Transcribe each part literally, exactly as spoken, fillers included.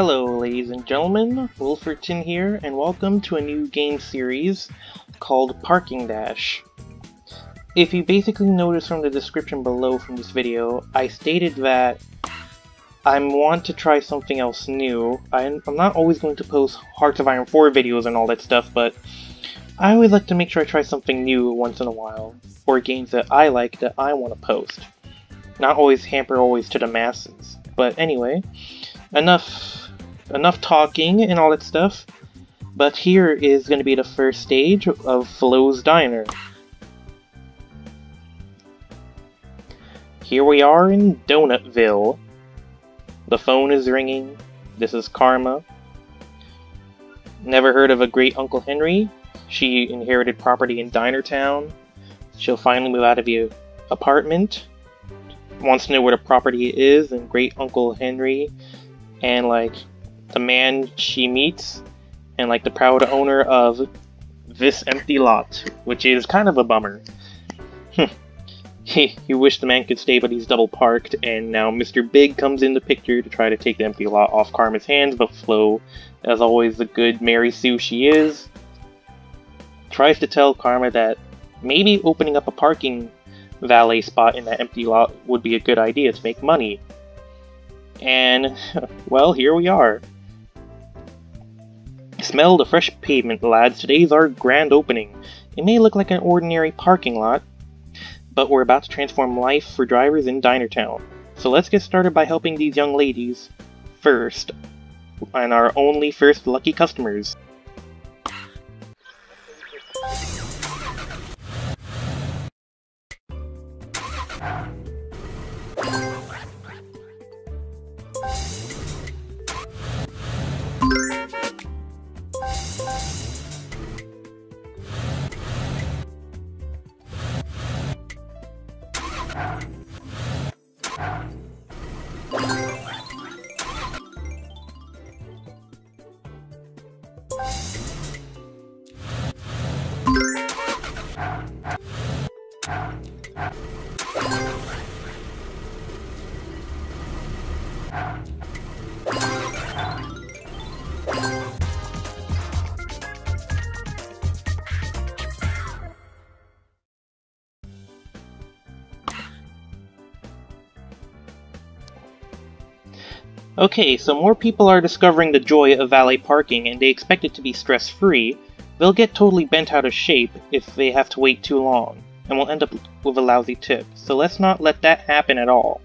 Hello ladies and gentlemen, Wilferton here, and welcome to a new game series called Parking Dash. If you basically notice from the description below from this video, I stated that I want to try something else new. I'm not always going to post Hearts of Iron four videos and all that stuff, but I always like to make sure I try something new once in a while, or games that I like that I want to post. Not always hamper always to the masses, but anyway, enough... Enough talking and all that stuff, but here is going to be the first stage of Flo's Diner. Here we are in Donutville. The phone is ringing. This is Karma. Never heard of a great Uncle Henry. She inherited property in Dinertown. She'll finally move out of the apartment. Wants to know where the property is, and great Uncle Henry and like the man she meets, and like the proud owner of this empty lot, which is kind of a bummer. He, you wish the man could stay, but he's double parked, and now Mister Big comes in the picture to try to take the empty lot off Karma's hands, but Flo, as always the good Mary Sue she is, tries to tell Karma that maybe opening up a parking valet spot in that empty lot would be a good idea to make money. And, well, here we are. Smell the fresh pavement, lads. Today's our grand opening. It may look like an ordinary parking lot, but we're about to transform life for drivers in Dinertown. So let's get started by helping these young ladies first, and our only first lucky customers. Okay, so more people are discovering the joy of valet parking, and they expect it to be stress-free. They'll get totally bent out of shape if they have to wait too long, and will end up with a lousy tip. So let's not let that happen at all.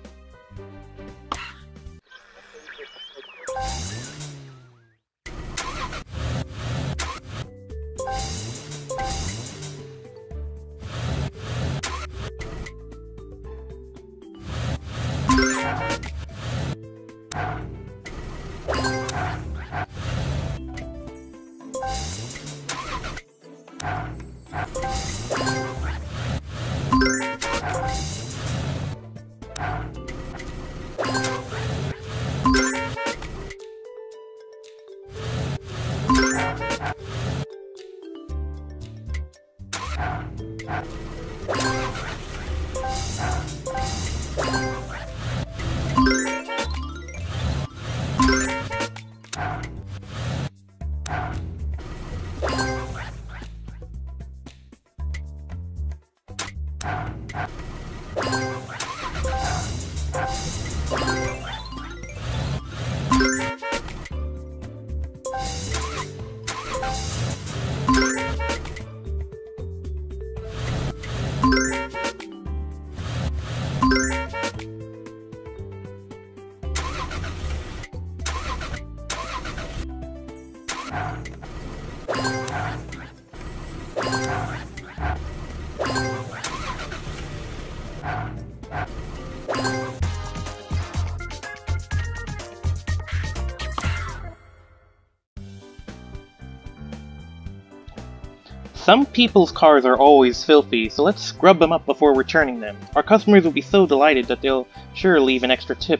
Some people's cars are always filthy, so let's scrub them up before returning them. Our customers will be so delighted that they'll sure leave an extra tip.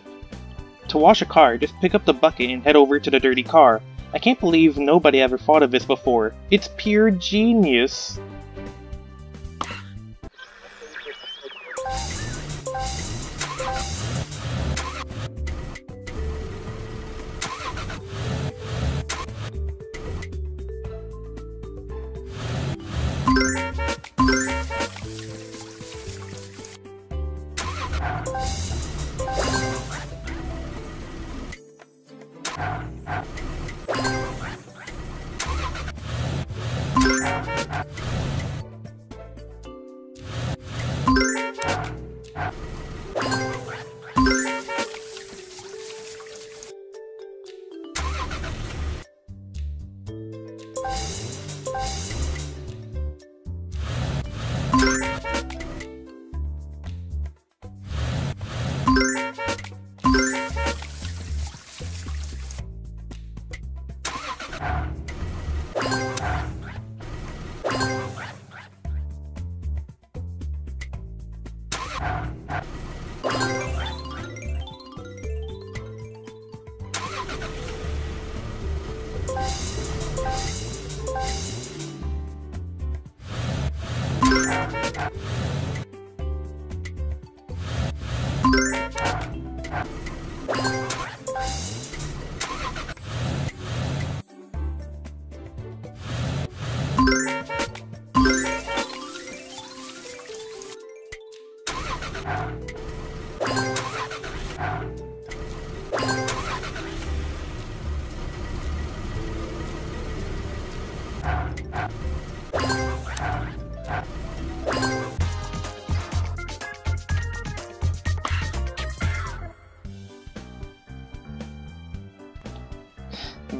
To wash a car, just pick up the bucket and head over to the dirty car. I can't believe nobody ever thought of this before. It's pure genius!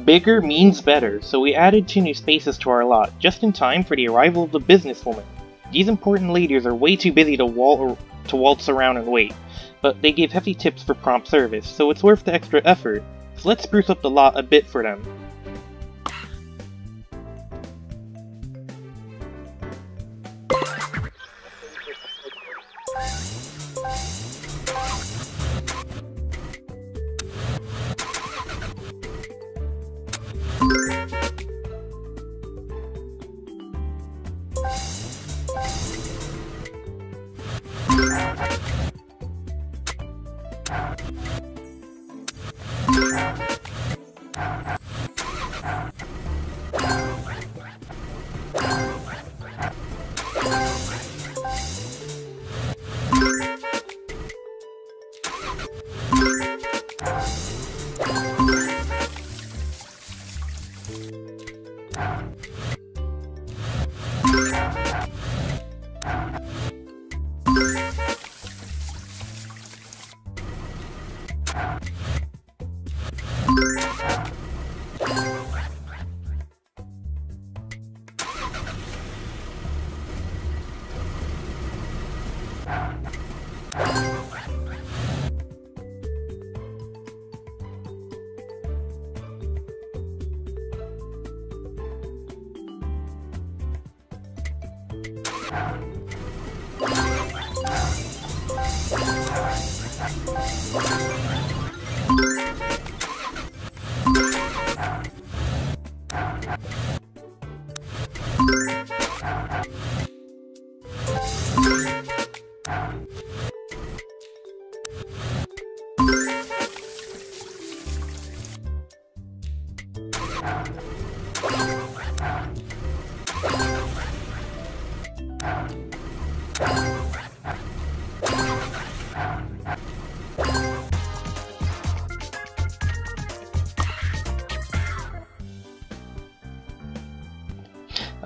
Bigger means better, so we added two new spaces to our lot, just in time for the arrival of the businesswoman. These important ladies are way too busy to, wal or to waltz around and wait, but they give hefty tips for prompt service, so it's worth the extra effort, so let's spruce up the lot a bit for them.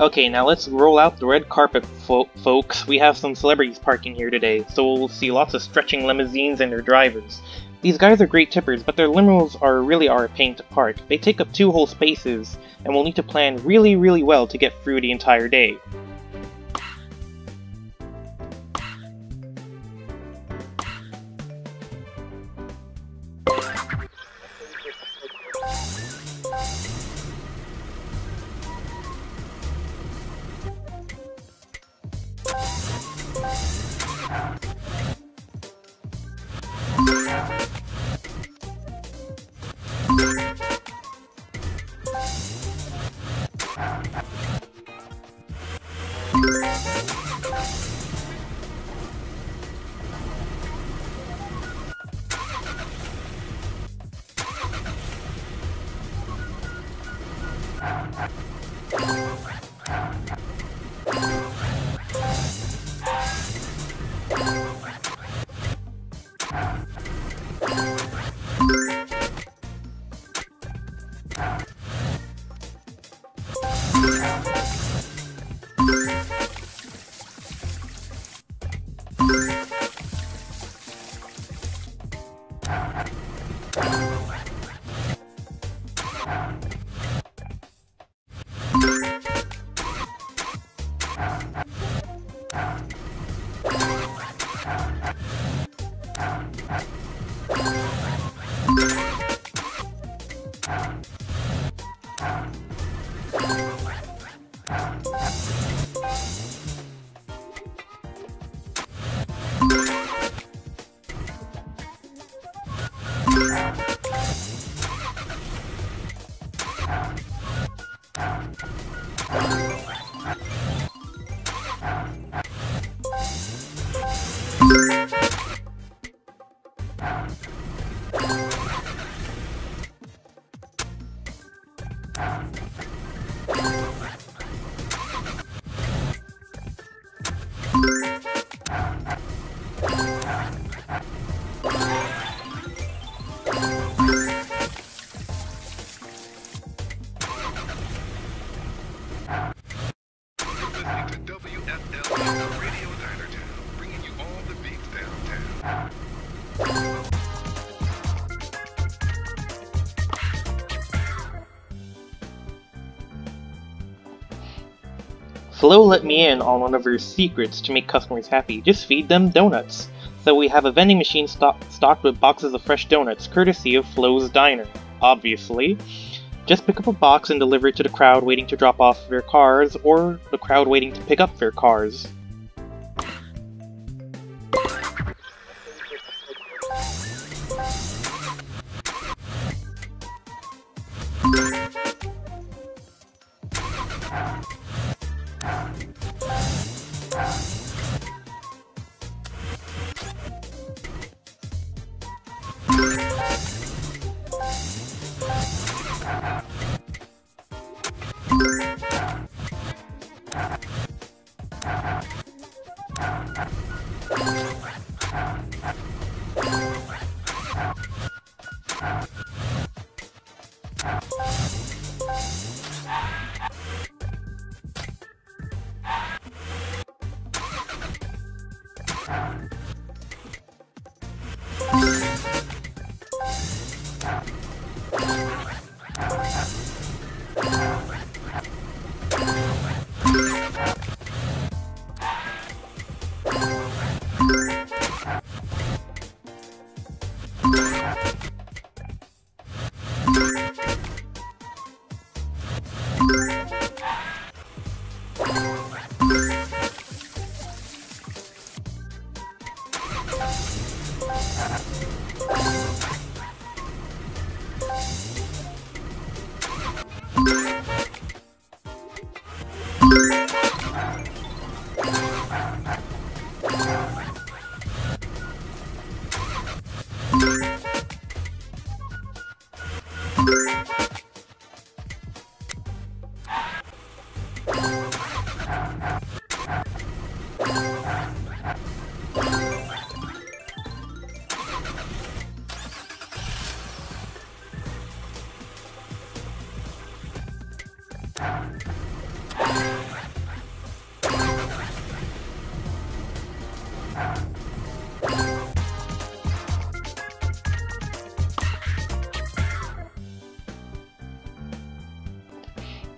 Okay, now let's roll out the red carpet, fo folks. We have some celebrities parking here today, so we'll see lots of stretching limousines and their drivers. These guys are great tippers, but their limos are really are a pain to park. They take up two whole spaces, and we'll need to plan really, really well to get through the entire day. Flo let me in on one of her secrets to make customers happy. Just feed them donuts. So we have a vending machine stock stocked with boxes of fresh donuts, courtesy of Flo's Diner, obviously. Just pick up a box and deliver it to the crowd waiting to drop off their cars, or the crowd waiting to pick up their cars.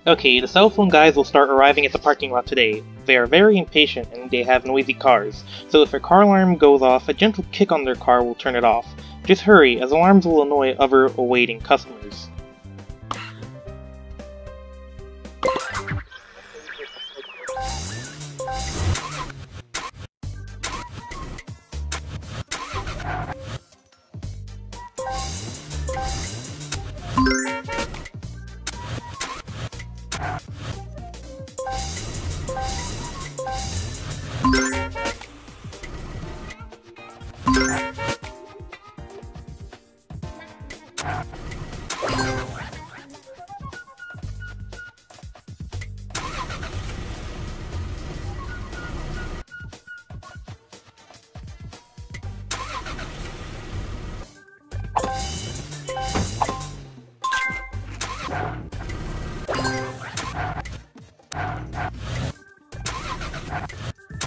Okay, the cell phone guys will start arriving at the parking lot today. They are very impatient and they have noisy cars, so if a car alarm goes off, a gentle kick on their car will turn it off. Just hurry, as alarms will annoy other awaiting customers.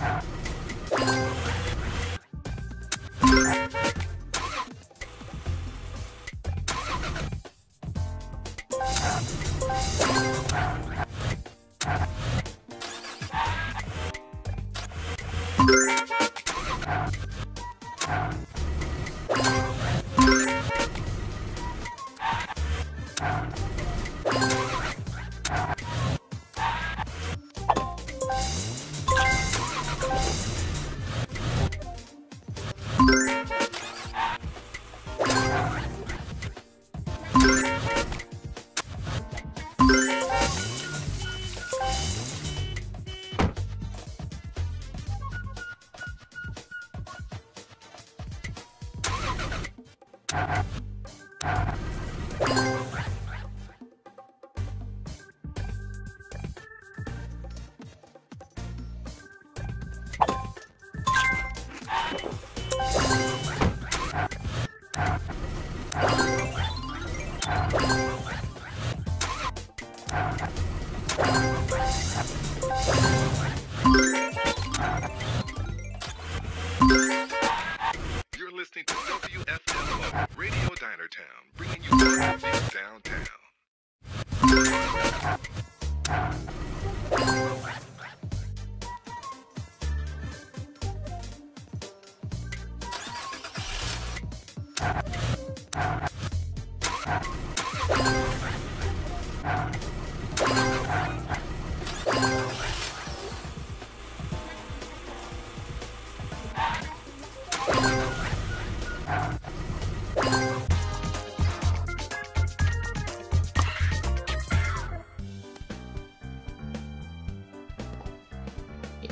Yeah.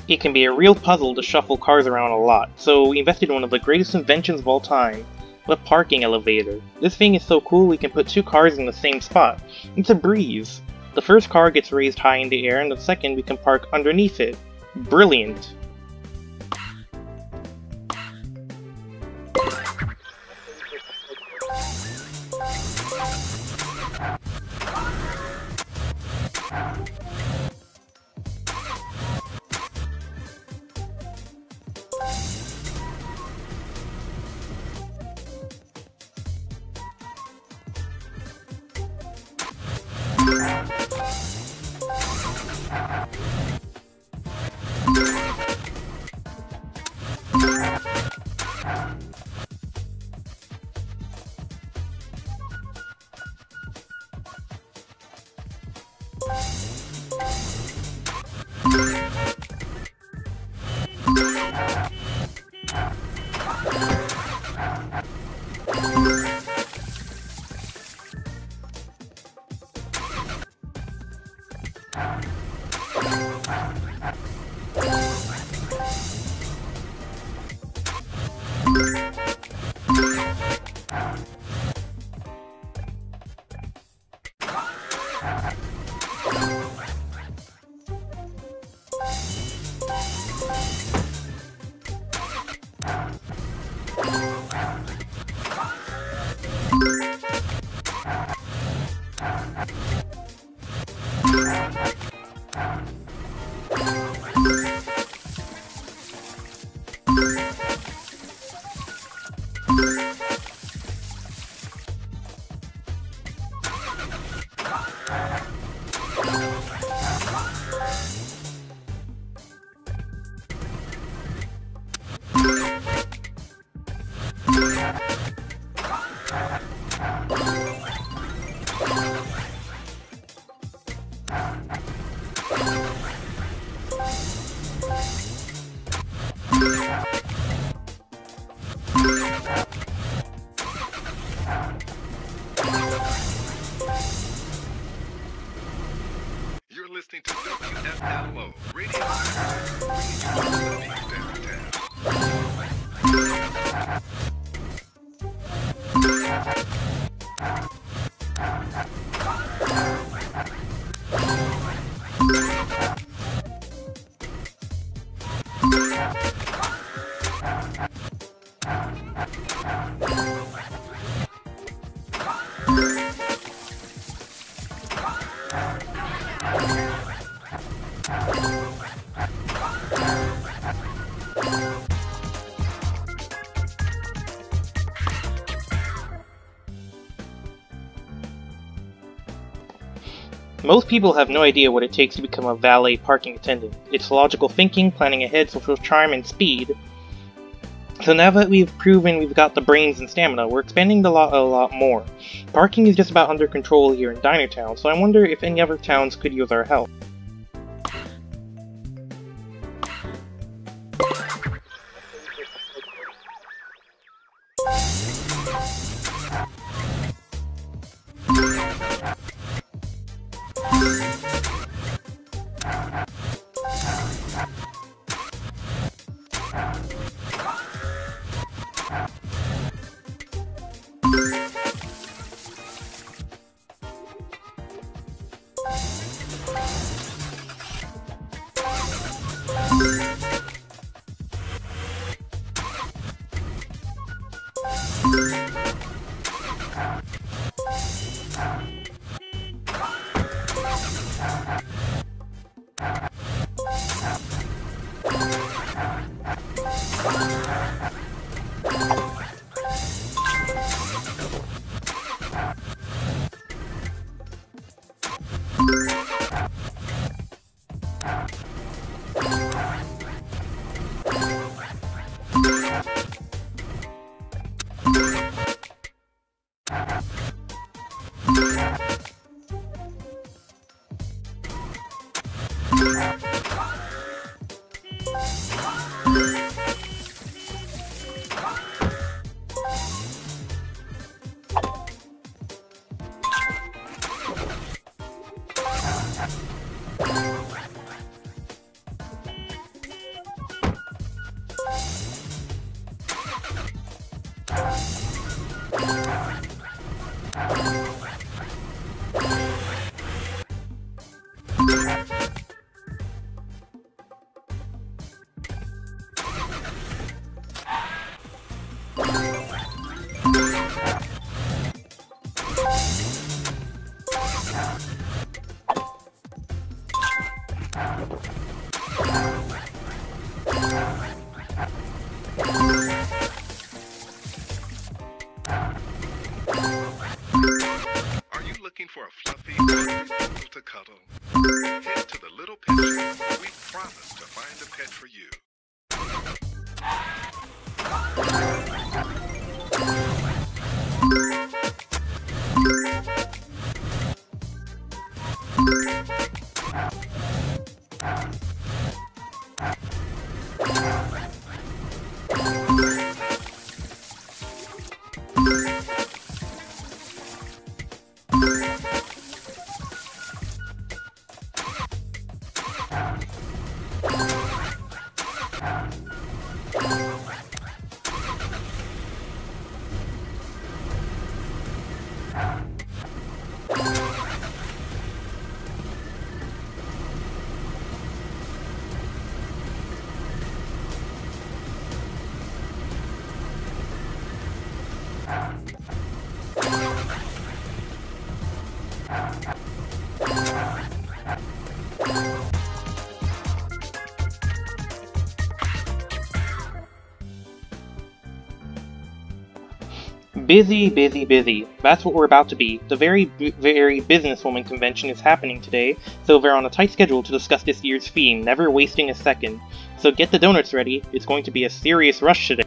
It can be a real puzzle to shuffle cars around a lot, so we invested in one of the greatest inventions of all time, the parking elevator. This thing is so cool we can put two cars in the same spot. It's a breeze. The first car gets raised high in the air and the second we can park underneath it. Brilliant! Most people have no idea what it takes to become a valet parking attendant. It's logical thinking, planning ahead, social charm, and speed. So now that we've proven we've got the brains and stamina, we're expanding the lot a lot more. Parking is just about under control here in Dinertown, so I wonder if any other towns could use our help. pet for you. Busy, busy, busy. That's what we're about to be. The very, very businesswoman convention is happening today, so they're on a tight schedule to discuss this year's theme, never wasting a second. So get the donuts ready, it's going to be a serious rush today.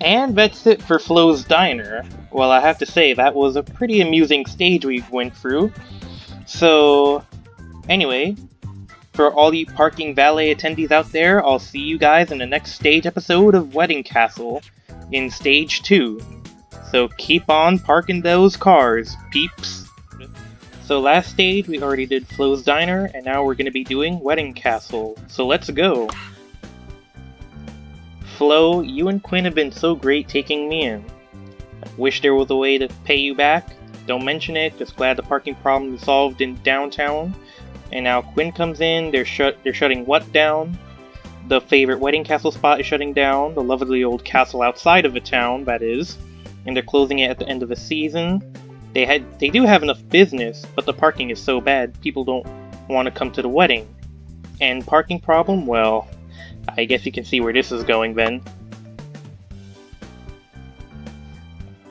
And that's it for Flo's Diner. Well, I have to say, that was a pretty amusing stage we went through. So, anyway, for all you parking valet attendees out there, I'll see you guys in the next stage episode of Wedding Castle, in Stage two. So keep on parking those cars, peeps. So last stage, we already did Flo's Diner, and now we're going to be doing Wedding Castle. So let's go! Flo, you and Quinn have been so great taking me in. Wish there was a way to pay you back. Don't mention it, just glad the parking problem is solved in downtown. And now Quinn comes in, they're shut. They're shutting what down? The favorite Wedding Castle spot is shutting down, the lovely old castle outside of the town, that is. And they're closing it at the end of the season. They had, they do have enough business, but the parking is so bad, people don't want to come to the wedding. And parking problem, well... I guess you can see where this is going, then.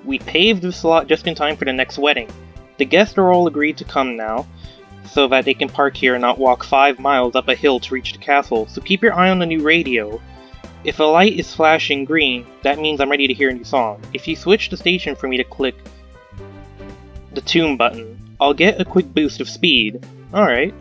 We paved this lot just in time for the next wedding. The guests are all agreed to come now, so that they can park here and not walk five miles up a hill to reach the castle, so keep your eye on the new radio. If a light is flashing green, that means I'm ready to hear a new song. If you switch the station for me to click the tune button, I'll get a quick boost of speed. Alright.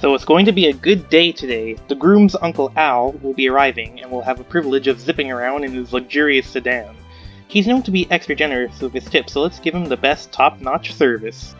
So it's going to be a good day today. The groom's uncle Al will be arriving and will have the privilege of zipping around in his luxurious sedan. He's known to be extra generous with his tips, so let's give him the best top-notch service.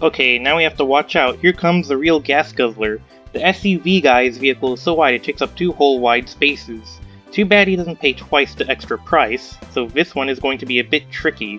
Okay, now we have to watch out. Here comes the real gas guzzler. The S U V guy's vehicle is so wide it takes up two whole wide spaces. Too bad he doesn't pay twice the extra price, so this one is going to be a bit tricky.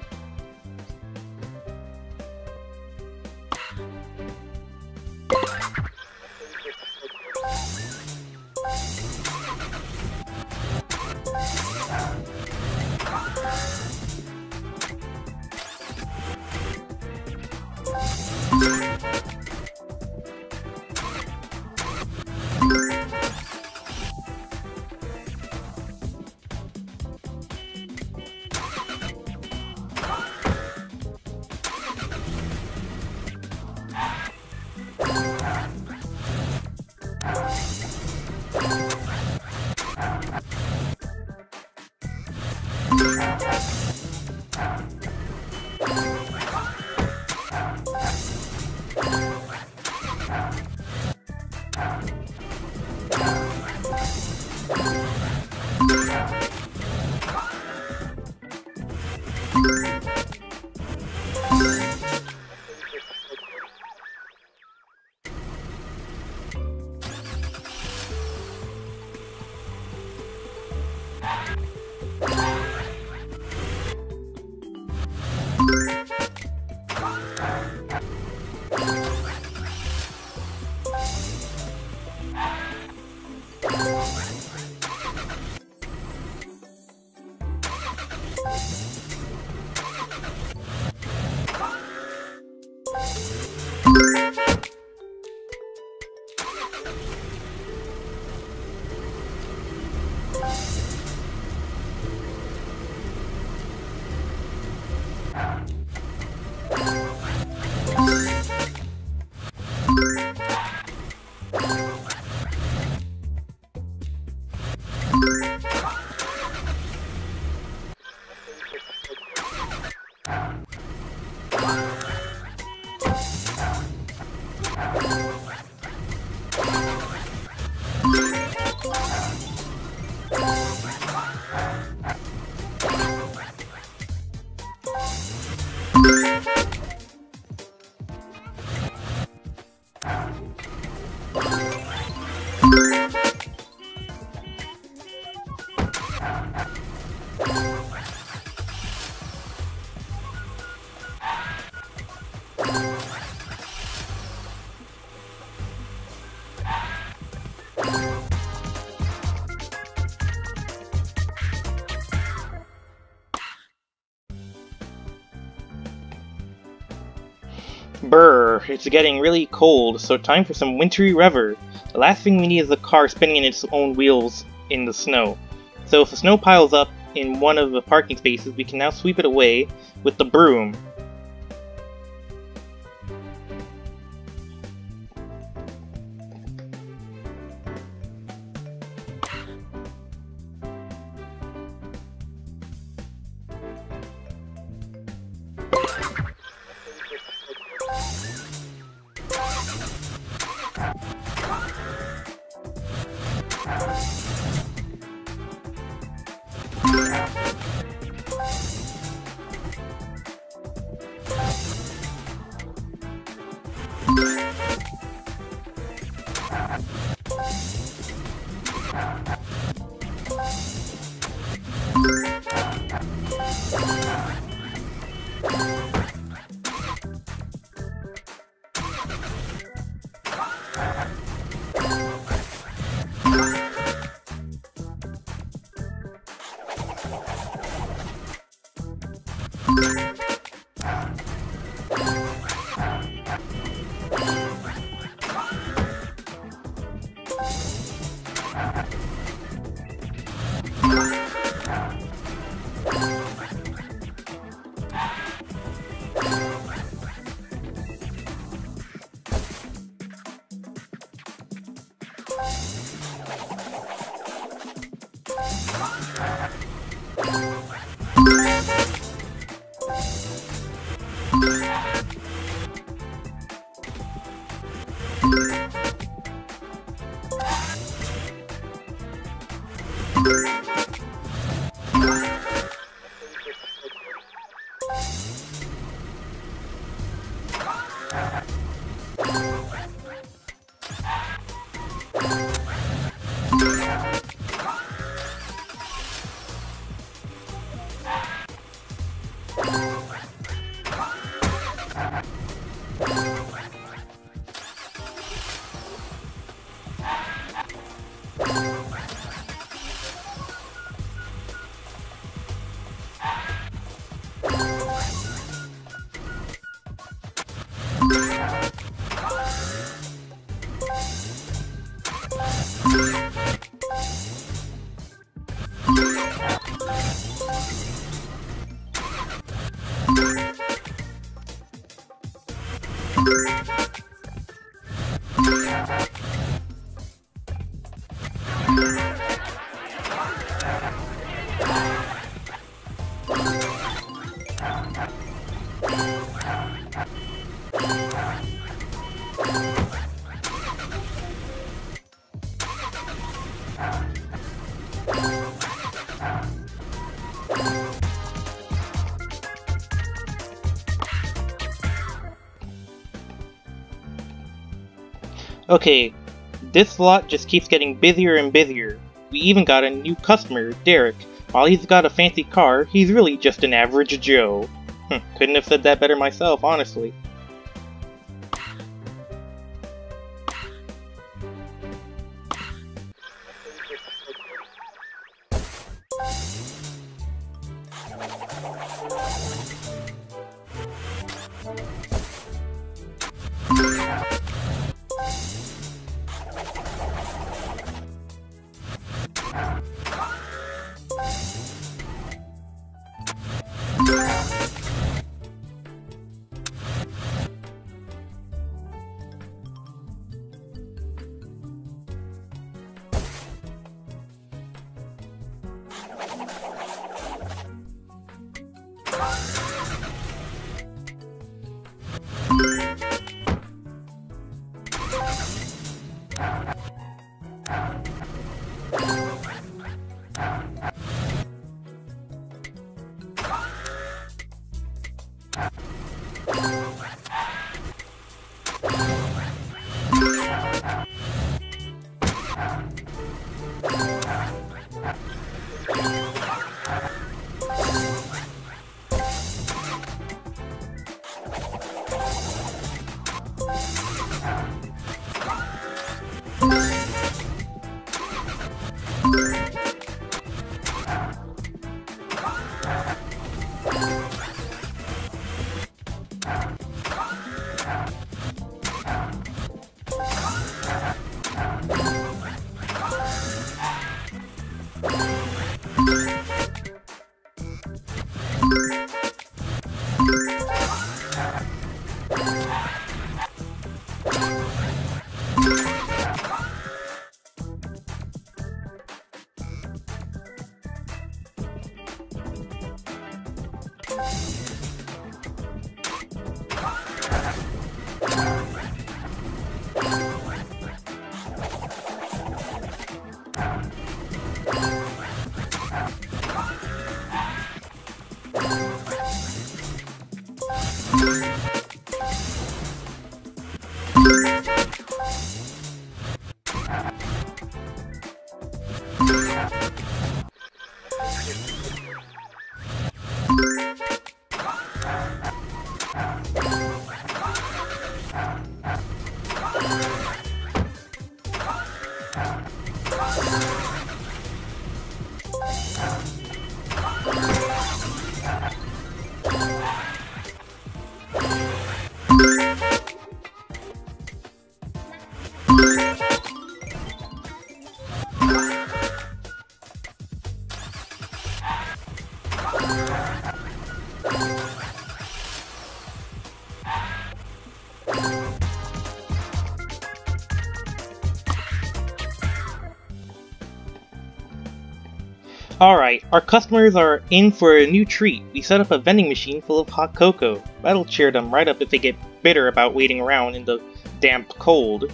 Brr, it's getting really cold, so time for some wintry rever. The last thing we need is a car spinning in its own wheels in the snow. So if the snow piles up in one of the parking spaces, we can now sweep it away with the broom. Okay, this lot just keeps getting busier and busier. We even got a new customer, Derek. While he's got a fancy car, he's really just an average Joe. Hm, couldn't have said that better myself, honestly. Alright, our customers are in for a new treat. We set up a vending machine full of hot cocoa. That'll cheer them right up if they get bitter about waiting around in the damp cold.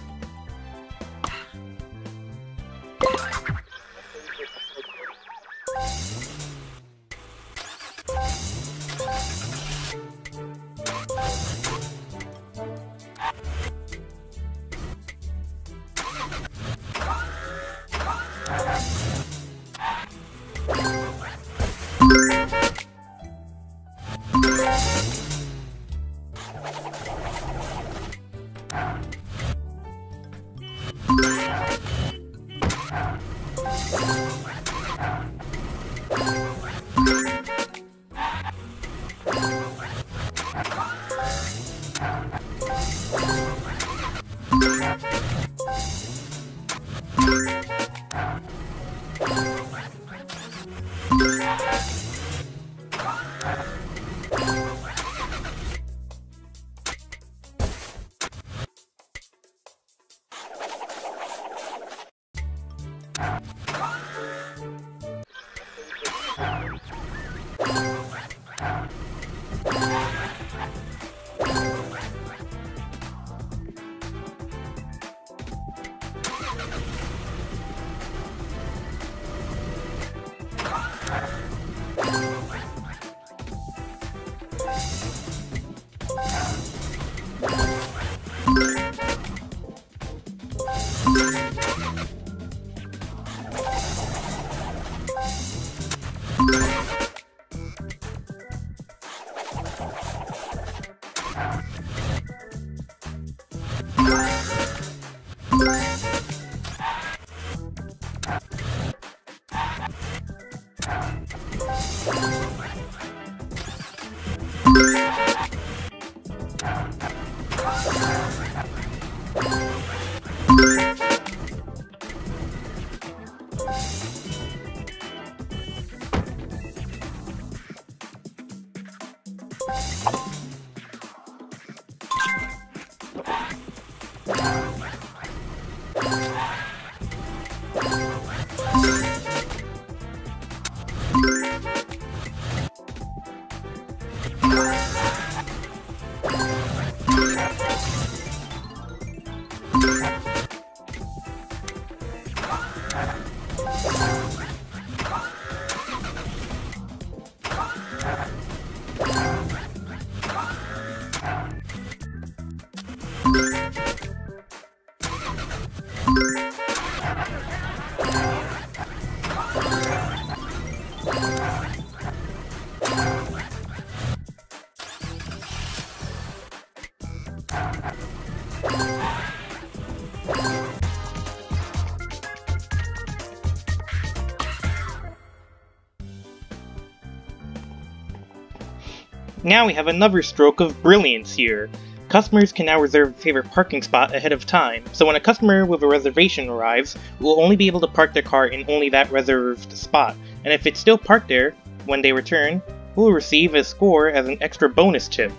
Now we have another stroke of brilliance here. Customers can now reserve a favorite parking spot ahead of time, so when a customer with a reservation arrives, will only be able to park their car in only that reserved spot, and if it's still parked there, when they return, will receive a score as an extra bonus tip.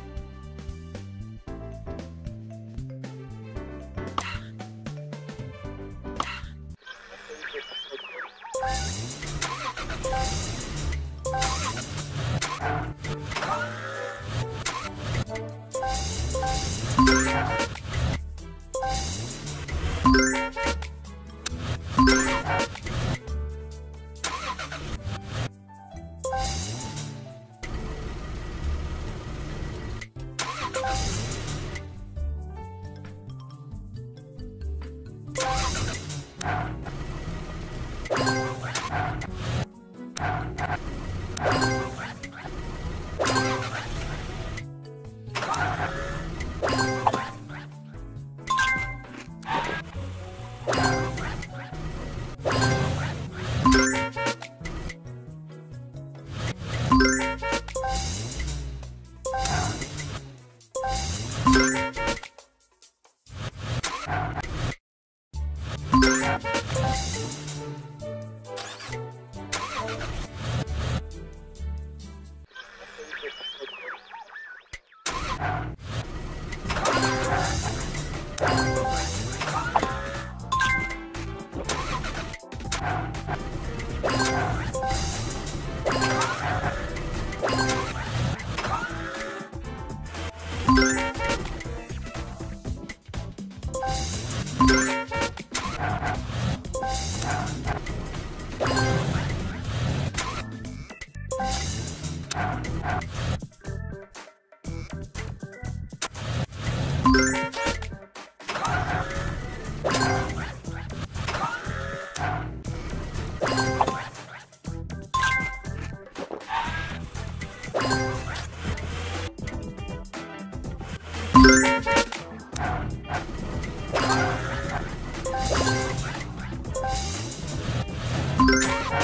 You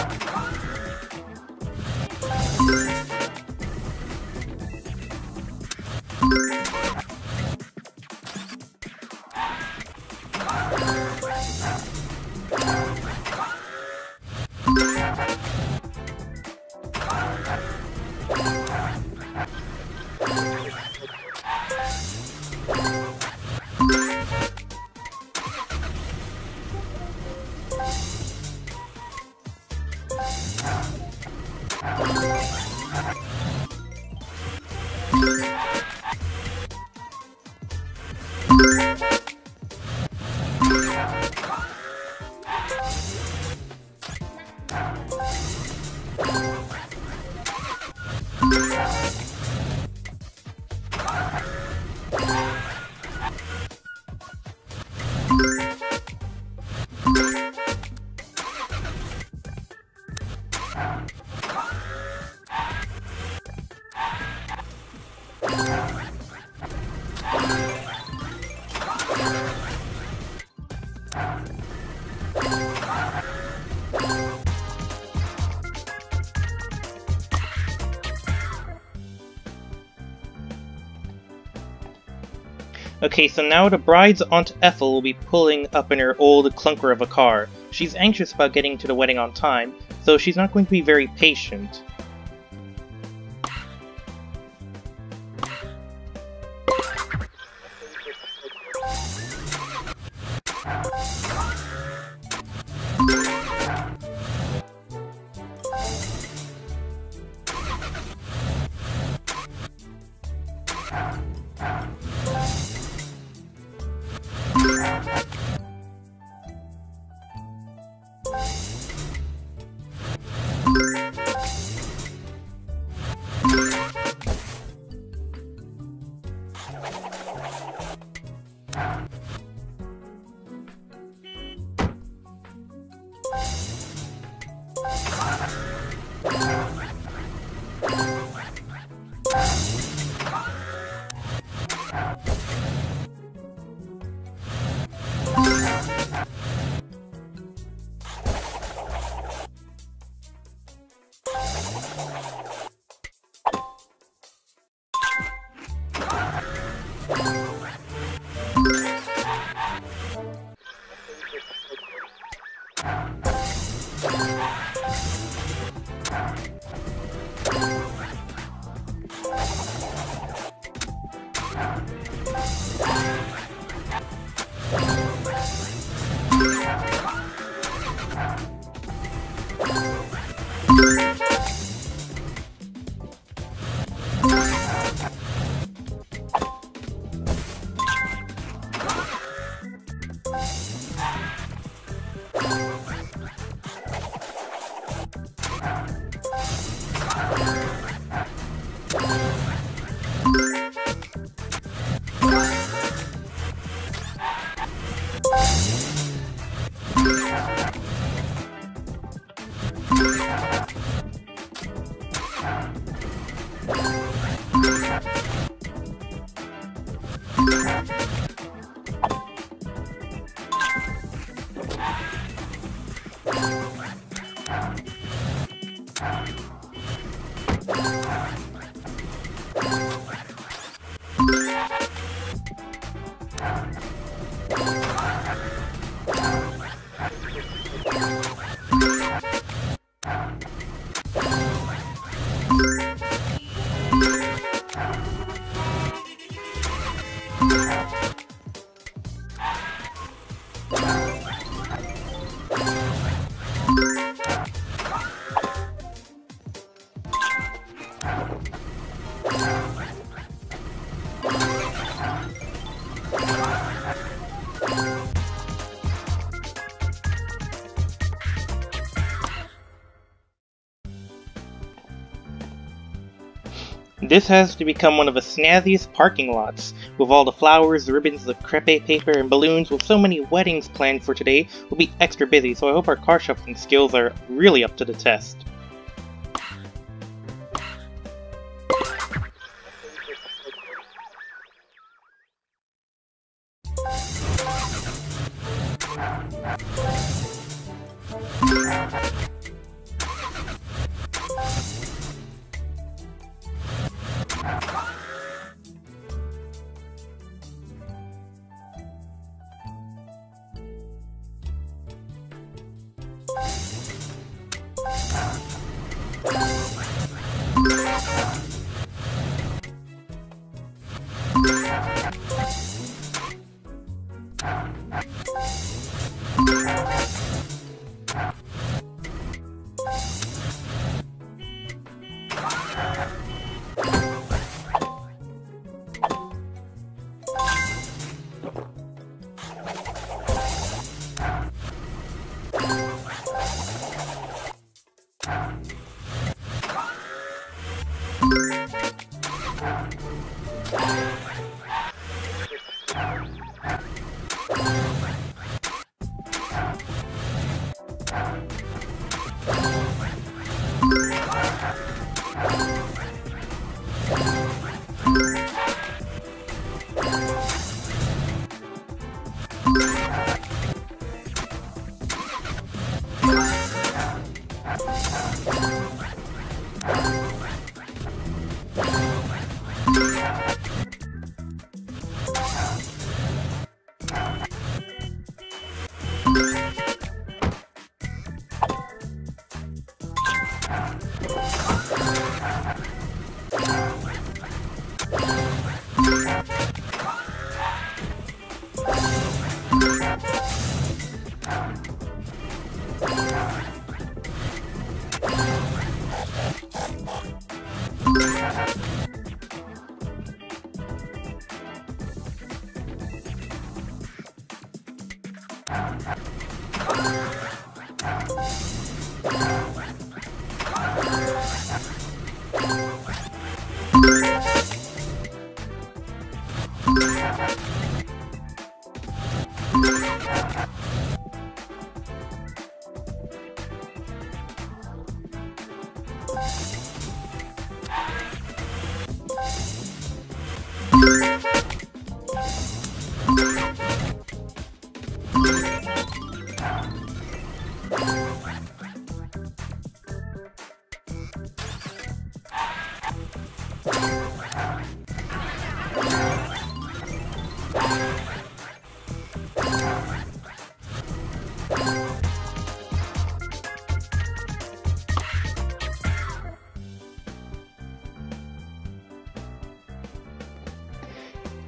Okay, so now the bride's Aunt Ethel will be pulling up in her old clunker of a car. She's anxious about getting to the wedding on time, so she's not going to be very patient. This has to become one of the snazziest parking lots. With all the flowers, ribbons, the crepe paper, and balloons, with so many weddings planned for today, we'll be extra busy, so I hope our car shuffling skills are really up to the test. Ah.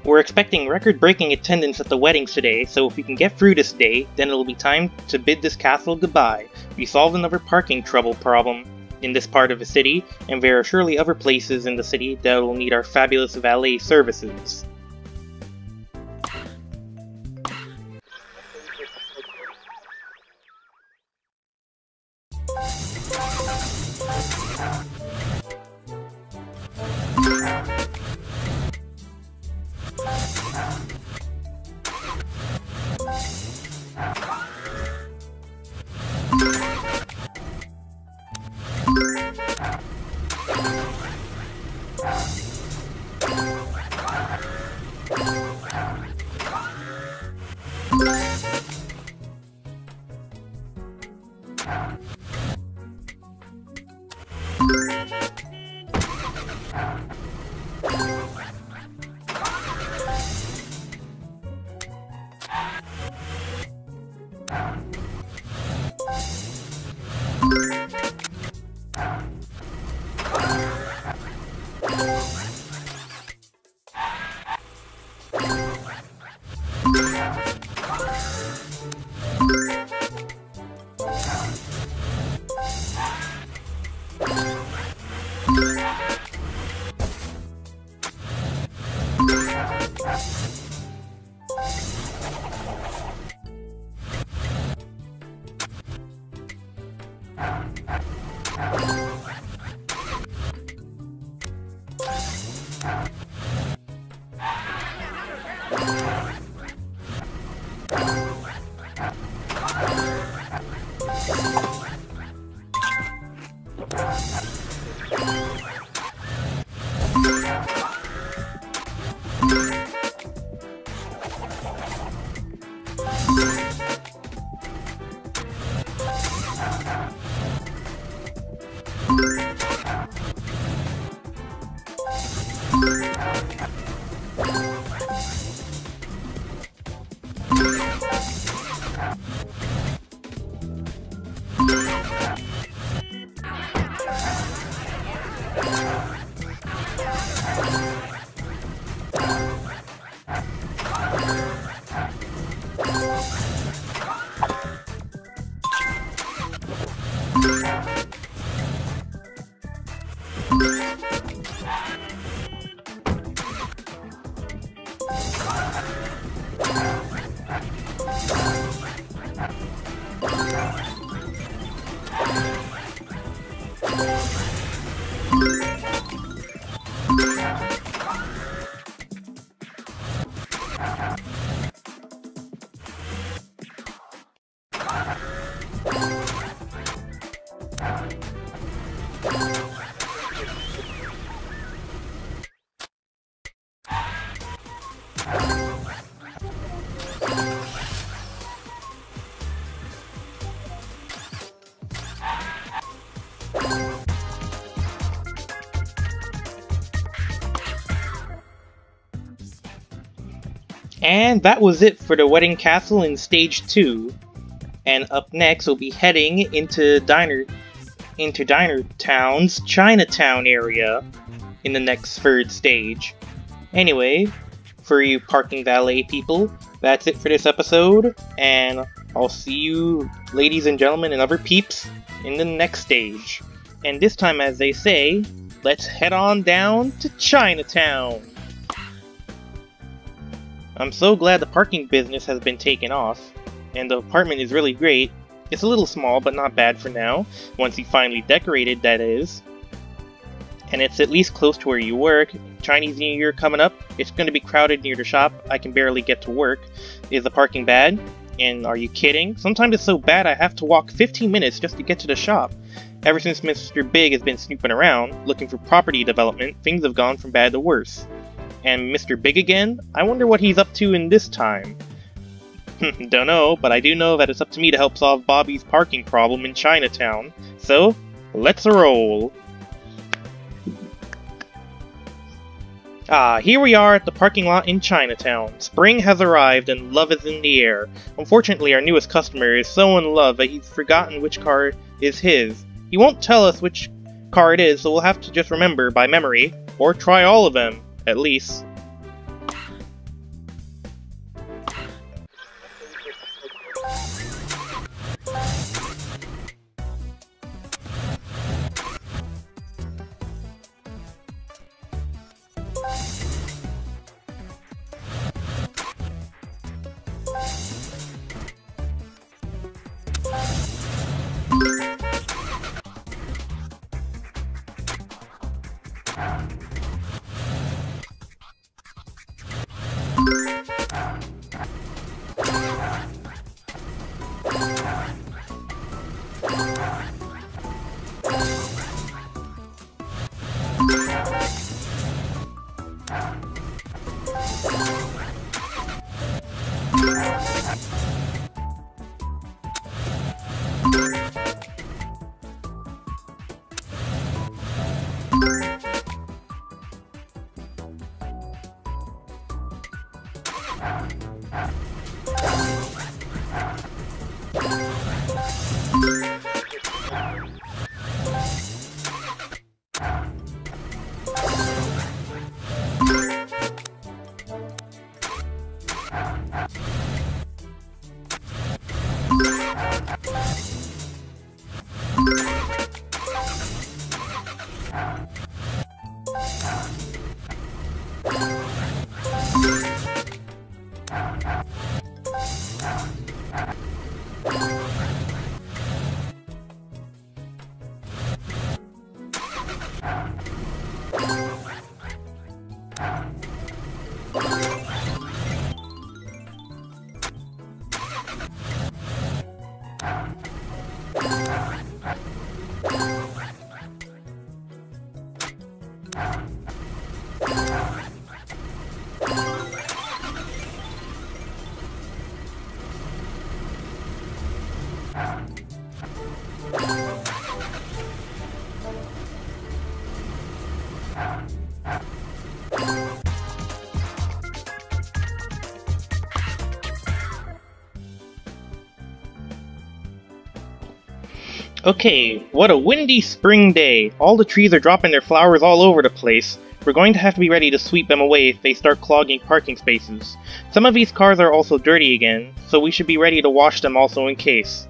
We're expecting record-breaking attendance at the weddings today, so if we can get through this day, then it'll be time to bid this castle goodbye. We solved another parking trouble problem in this part of the city, and there are surely other places in the city that will need our fabulous valet services. And that was it for the Wedding Castle in Stage two. And up next, we'll be heading into Diner, into Dinertown's Chinatown area in the next third stage. Anyway, for you parking valet people, that's it for this episode, and I'll see you, ladies and gentlemen and other peeps, in the next stage. And this time, as they say, let's head on down to Chinatown! I'm so glad the parking business has been taken off, and the apartment is really great. It's a little small, but not bad for now, once you finally decorate it, that is. And it's at least close to where you work. Chinese New Year coming up, it's going to be crowded near the shop, I can barely get to work. Is the parking bad? and are you kidding? Sometimes it's so bad I have to walk fifteen minutes just to get to the shop. Ever since Mister Big has been snooping around, looking for property development, things have gone from bad to worse. And Mister Big again? I wonder what he's up to in this time. Don't know, but I do know that it's up to me to help solve Bobby's parking problem in Chinatown. So, let's roll! Ah, here we are at the parking lot in Chinatown. Spring has arrived and love is in the air. Unfortunately, our newest customer is so in love that he's forgotten which car is his. He won't tell us which car it is, so we'll have to just remember by memory, or try all of them, at least. Okay, what a windy spring day. All the trees are dropping their flowers all over the place. We're going to have to be ready to sweep them away if they start clogging parking spaces. Some of these cars are also dirty again, so we should be ready to wash them also in case.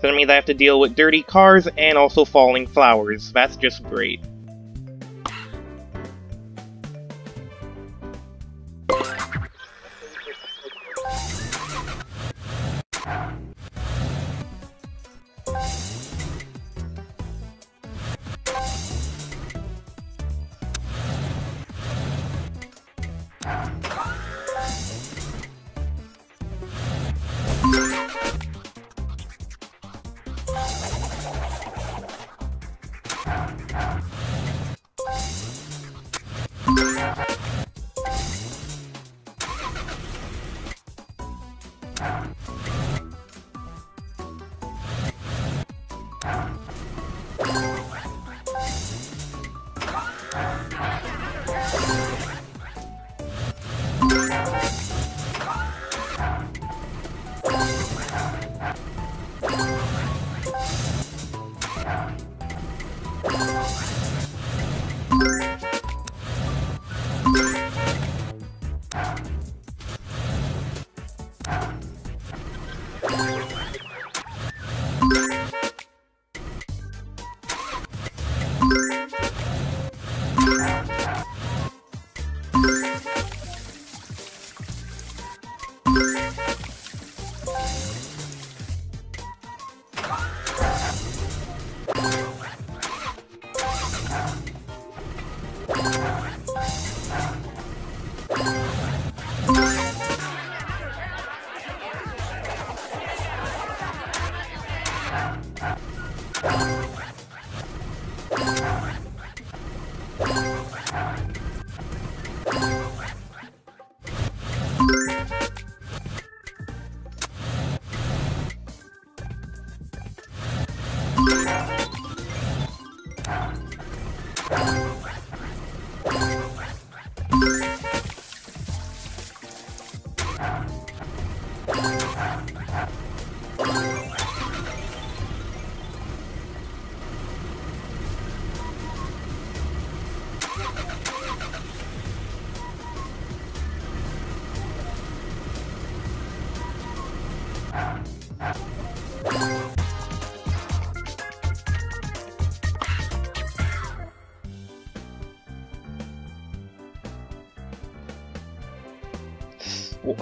So that means I have to deal with dirty cars and also falling flowers. That's just great.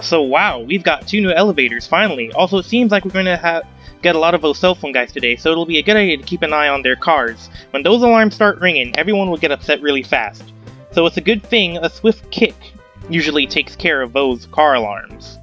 So wow, we've got two new elevators finally. Also, it seems like we're going to have get a lot of those cell phone guys today, so it'll be a good idea to keep an eye on their cars. When those alarms start ringing, everyone will get upset really fast. So it's a good thing a swift kick usually takes care of those car alarms.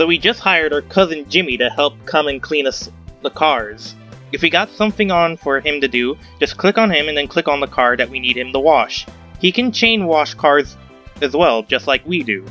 So we just hired our cousin Jimmy to help come and clean us the cars. If we got something on for him to do, just click on him and then click on the car that we need him to wash. He can chain wash cars as well, just like we do.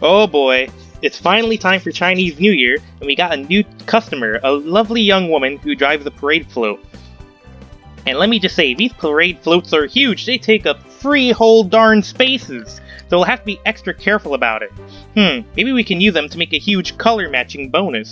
Oh boy, it's finally time for Chinese New Year, and we got a new customer, a lovely young woman who drives a parade float. And let me just say, these parade floats are huge, they take up three whole darn spaces, so we'll have to be extra careful about it. Hmm, maybe we can use them to make a huge color matching bonus.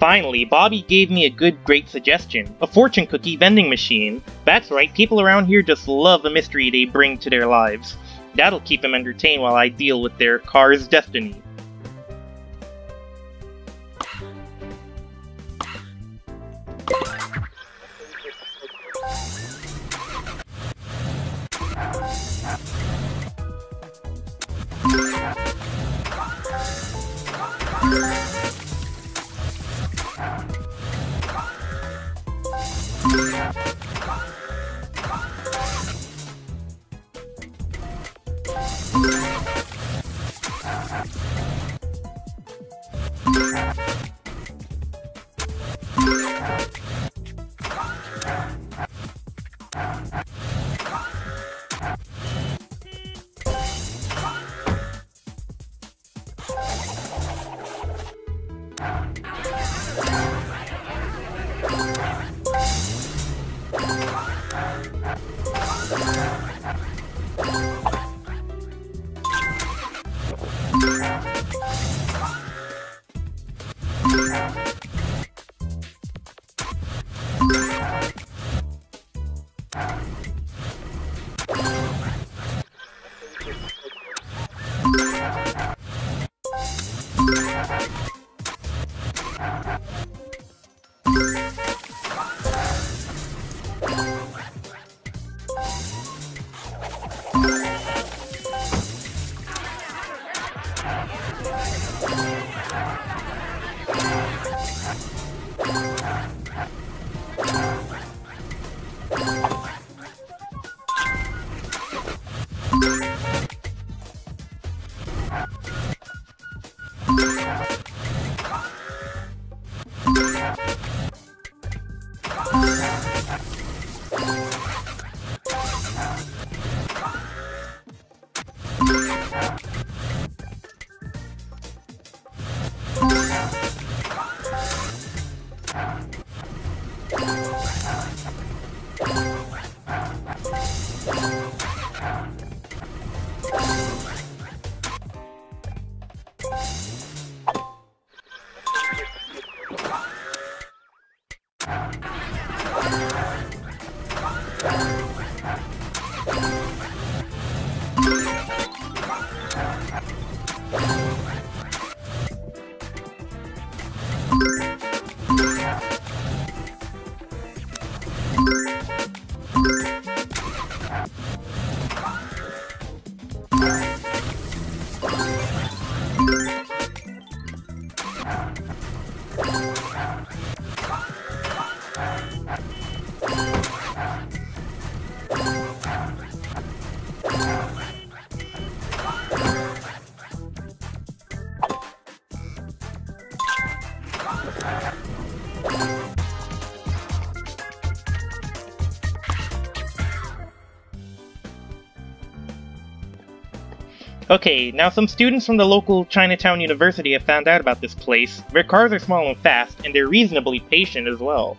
Finally, Bobby gave me a good, great suggestion. A fortune cookie vending machine. That's right, people around here just love the mystery they bring to their lives. That'll keep them entertained while I deal with their car's destiny. All right. Okay, now some students from the local Chinatown University have found out about this place. Their cars are small and fast, and they're reasonably patient as well.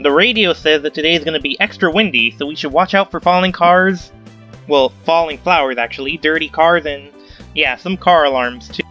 The radio says that today is going to be extra windy, so we should watch out for falling cars. Well, falling flowers, actually. Dirty cars and, yeah, some car alarms, too.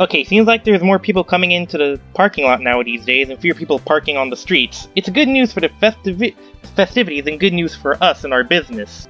Okay, seems like there's more people coming into the parking lot nowadays days and fewer people parking on the streets. It's good news for the festivi festivities and good news for us and our business.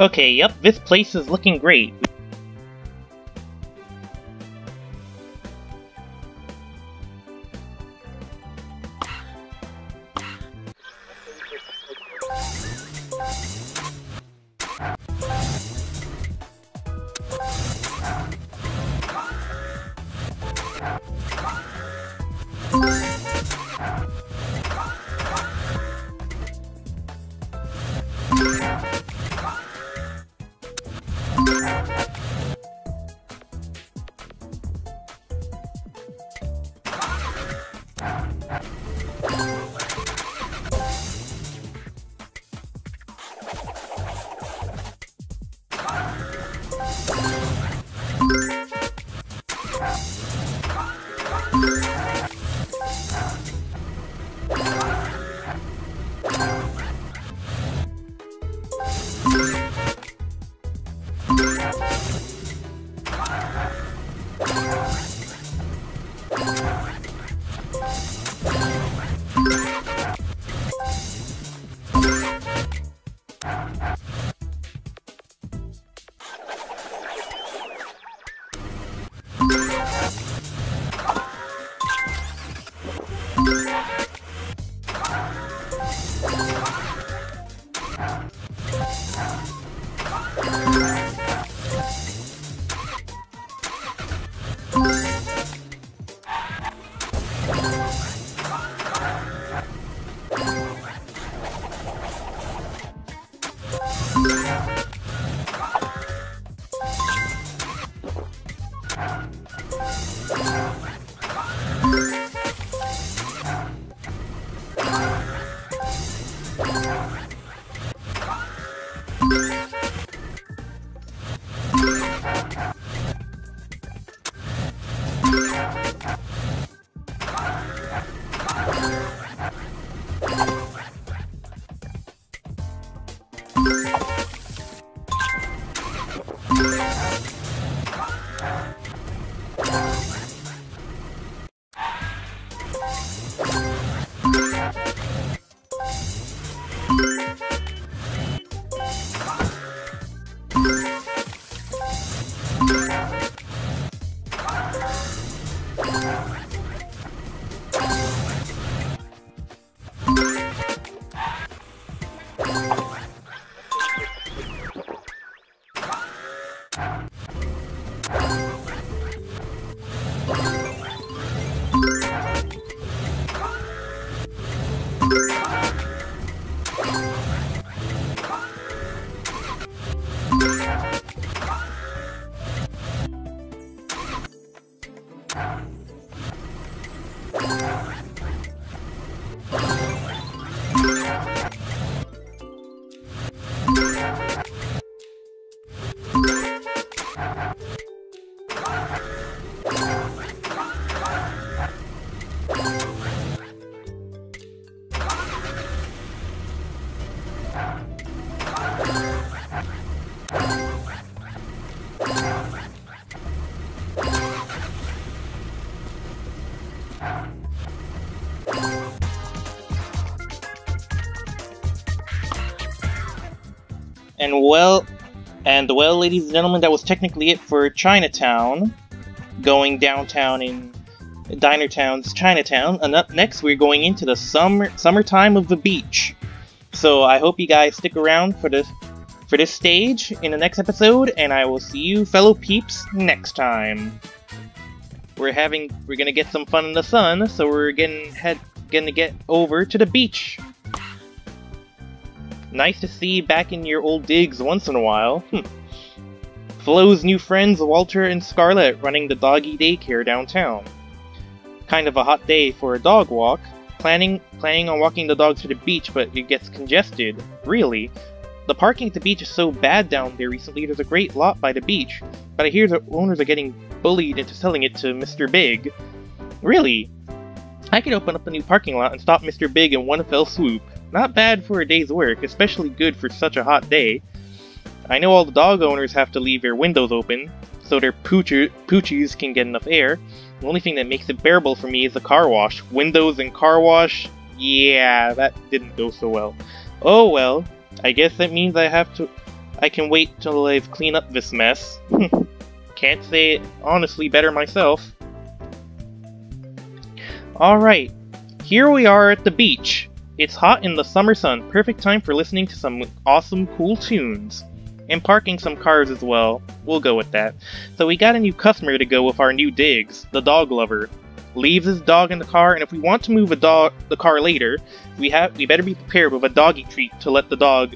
Okay, yep, this place is looking great. Um And well, and well, ladies and gentlemen, that was technically it for Chinatown. Going downtown in Dinertown's Chinatown. And up next, we're going into the summer summertime of the beach. So I hope you guys stick around for this for this stage in the next episode, and I will see you fellow peeps next time. We're having we're gonna get some fun in the sun, so we're getting head gonna get over to the beach. Nice to see you back in your old digs once in a while. Hm. Flo's new friends Walter and Scarlett running the doggy daycare downtown. Kind of a hot day for a dog walk. Planning planning on walking the dogs to the beach, but it gets congested. Really. The parking at the beach is so bad down there recently. There's a great lot by the beach, but I hear the owners are getting bullied into selling it to Mister Big. Really? I could open up a new parking lot and stop Mister Big in one fell swoop. Not bad for a day's work, especially good for such a hot day. I know all the dog owners have to leave their windows open, so their poocher, poochies can get enough air. The only thing that makes it bearable for me is the car wash. Windows and car wash? Yeah, that didn't go so well. Oh well, I guess that means I have to... I can wait till I've cleaned up this mess. Can't say it honestly better myself. Alright, here we are at the beach. It's hot in the summer sun, perfect time for listening to some awesome cool tunes. And parking some cars as well. We'll go with that. So we got a new customer to go with our new digs, the dog lover. Leaves his dog in the car, and if we want to move a dog the car later, we have we better be prepared with a doggy treat to let the dog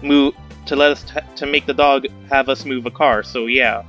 move to let us t to make the dog have us move a car. So yeah.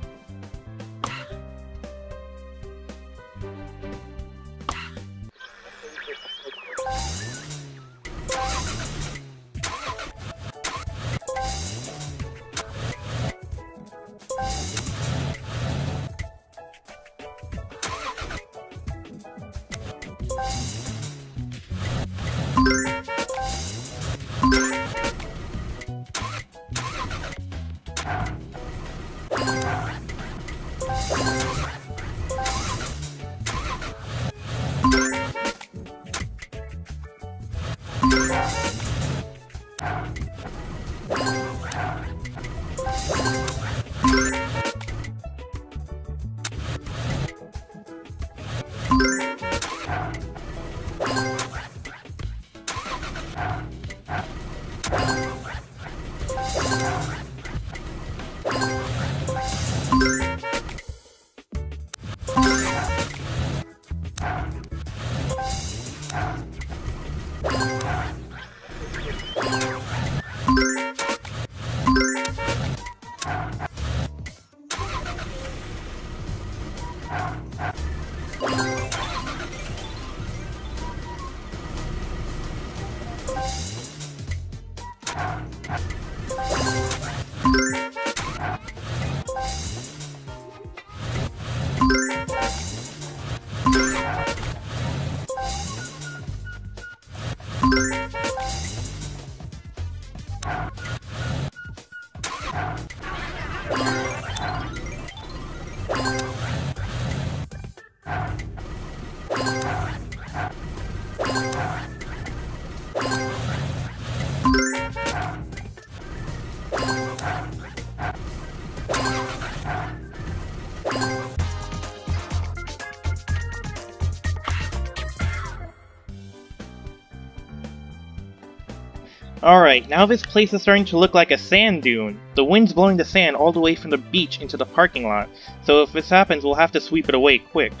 Alright, now this place is starting to look like a sand dune. The wind's blowing the sand all the way from the beach into the parking lot, so if this happens, we'll have to sweep it away quick.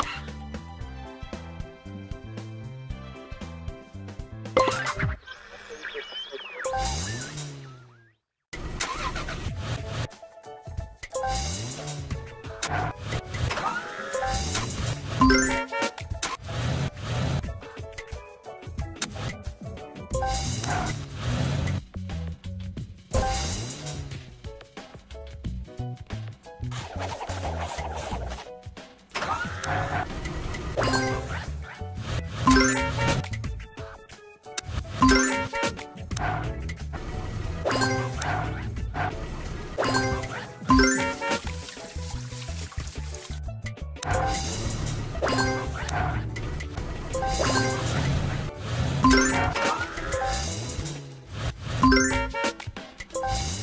You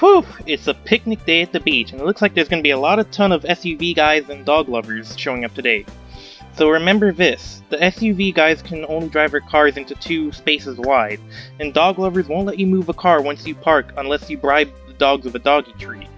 Whew! It's a picnic day at the beach, and it looks like there's going to be a lot of ton of S U V guys and dog lovers showing up today. So remember this, the S U V guys can only drive their cars into two spaces wide, and dog lovers won't let you move a car once you park unless you bribe the dogs with a doggy treat.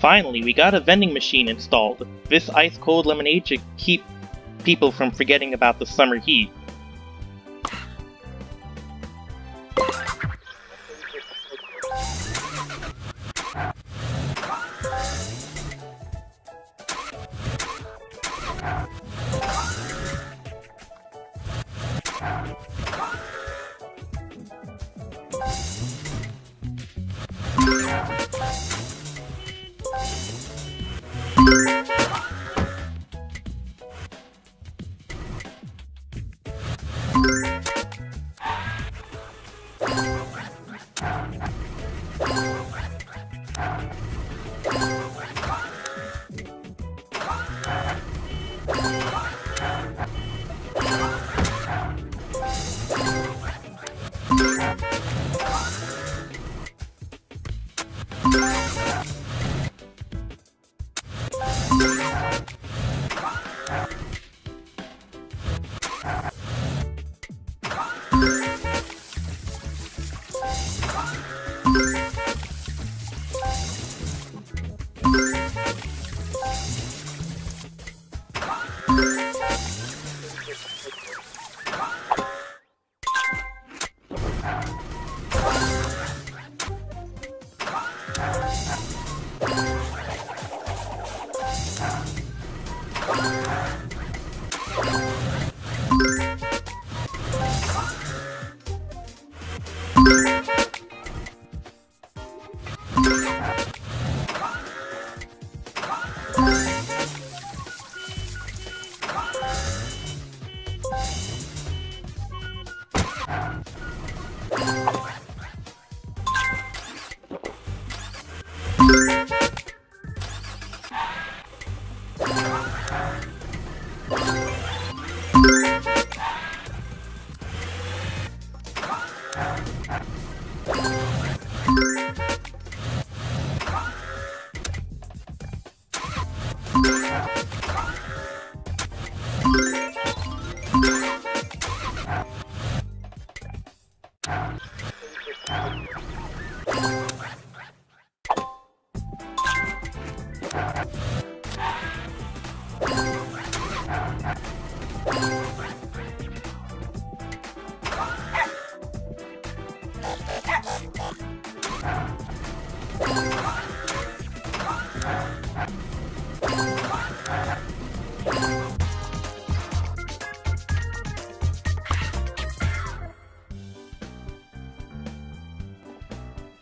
Finally, we got a vending machine installed. This ice-cold lemonade should keep people from forgetting about the summer heat.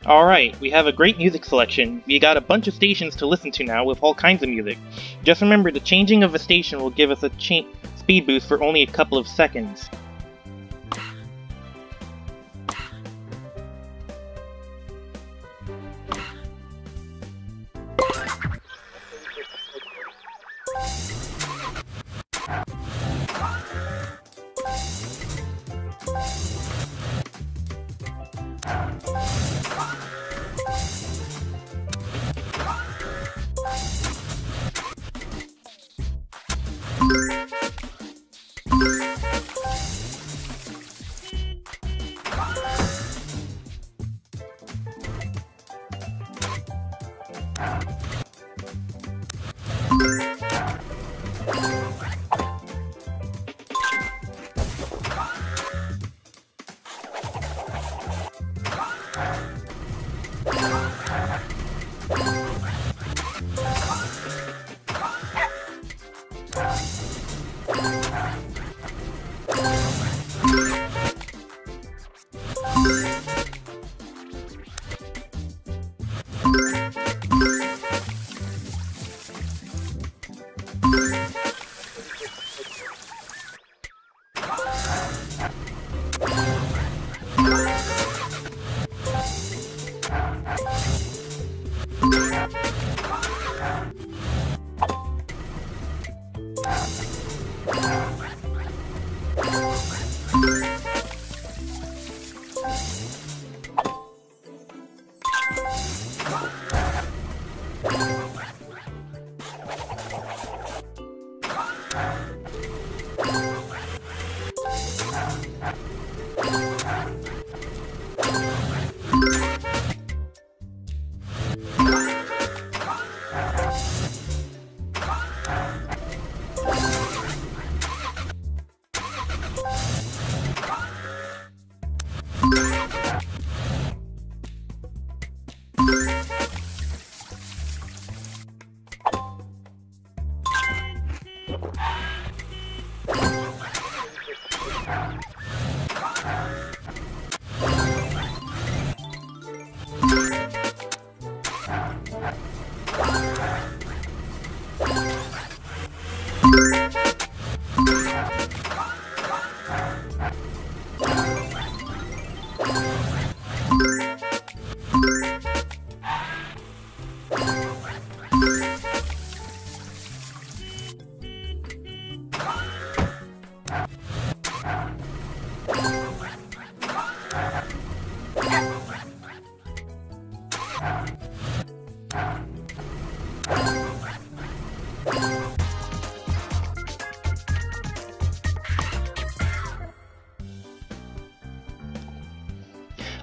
Alright, we have a great music selection. We got a bunch of stations to listen to now with all kinds of music. Just remember, the changing of a station will give us a cha- speed boost for only a couple of seconds.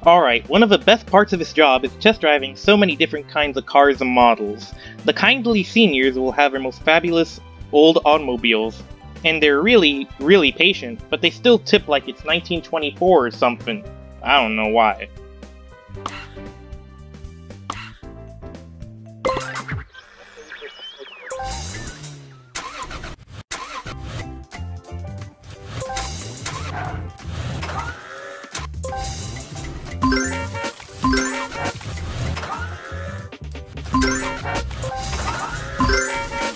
Alright, one of the best parts of this job is test driving so many different kinds of cars and models. The kindly seniors will have their most fabulous old automobiles, and they're really, really patient, but they still tip like it's nineteen twenty-four or something. I don't know why. We'll be right back.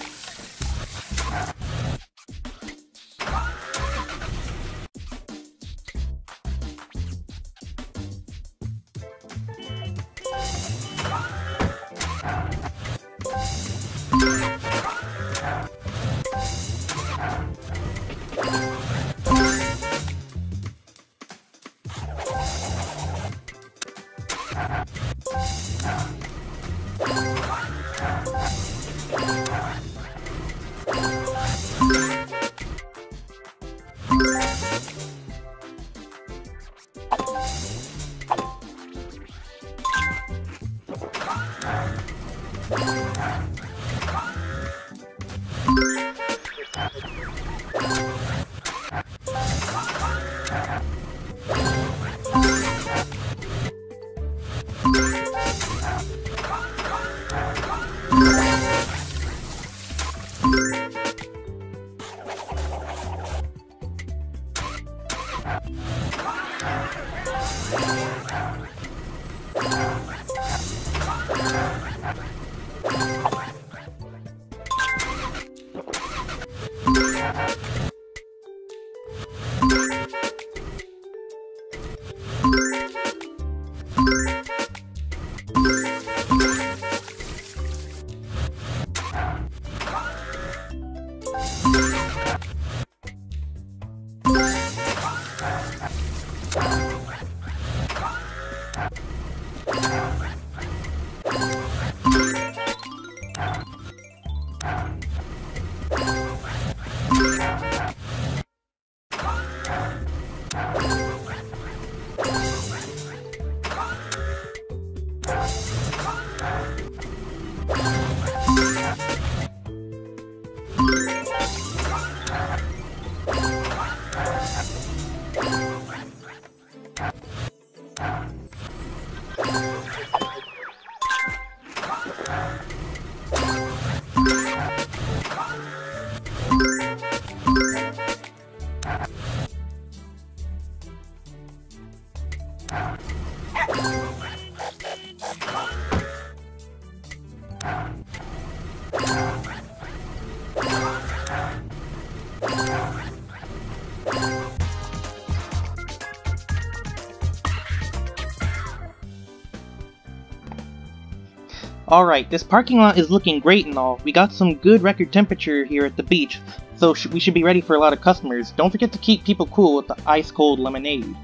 Alright, this parking lot is looking great and all. We got some good record temperature here at the beach, so sh we should be ready for a lot of customers. Don't forget to keep people cool with the ice-cold lemonade.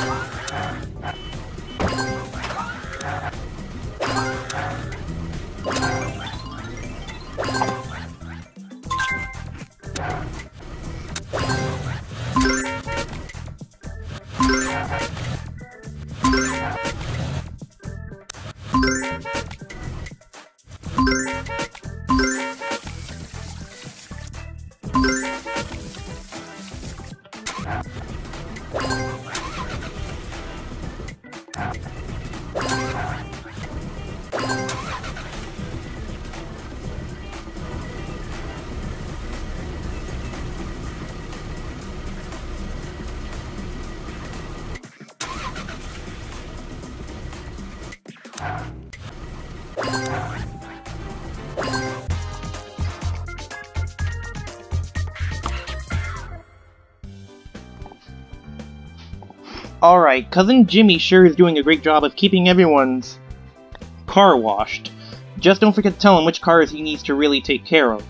Come on. Alright, Cousin Jimmy sure is doing a great job of keeping everyone's car washed. Just don't forget to tell him which cars he needs to really take care of.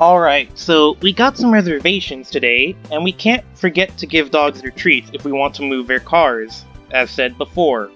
Alright, so we got some reservations today, and we can't forget to give dogs their treats if we want to move their cars, as said before.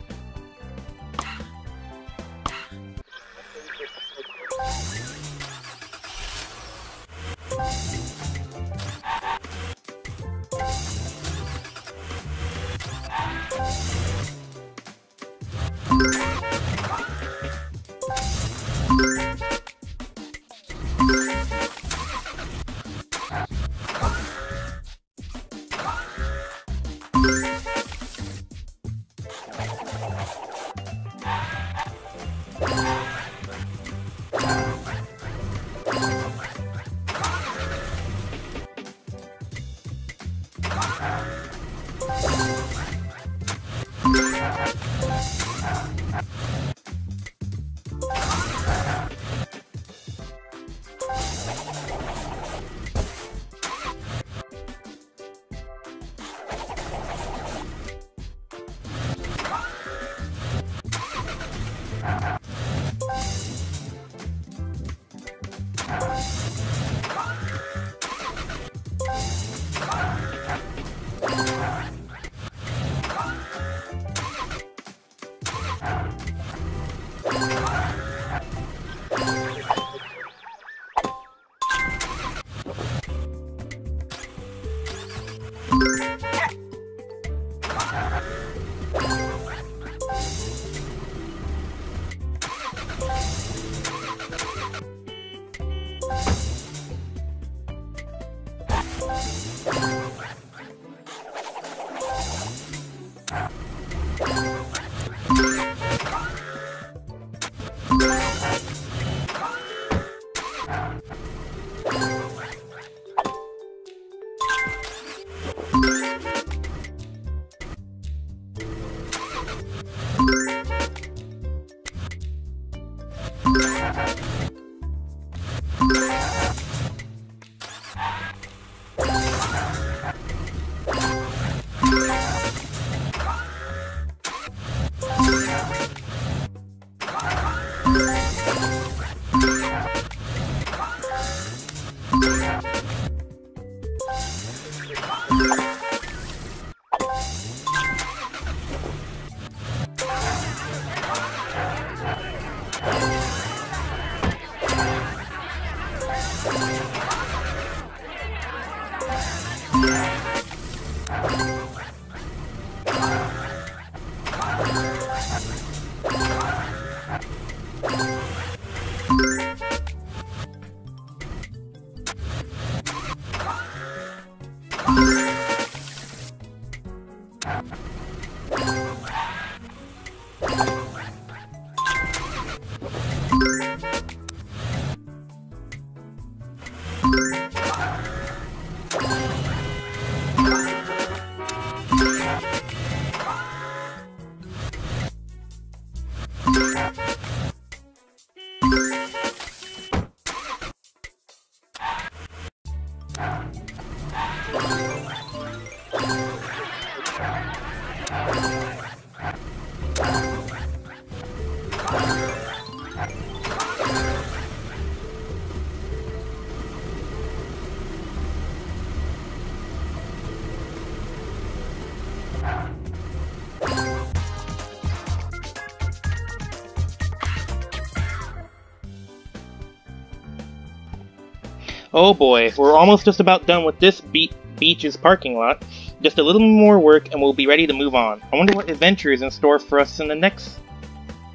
Oh boy, we're almost just about done with this be beach's parking lot. Just a little more work and we'll be ready to move on. I wonder what adventure is in store for us in the next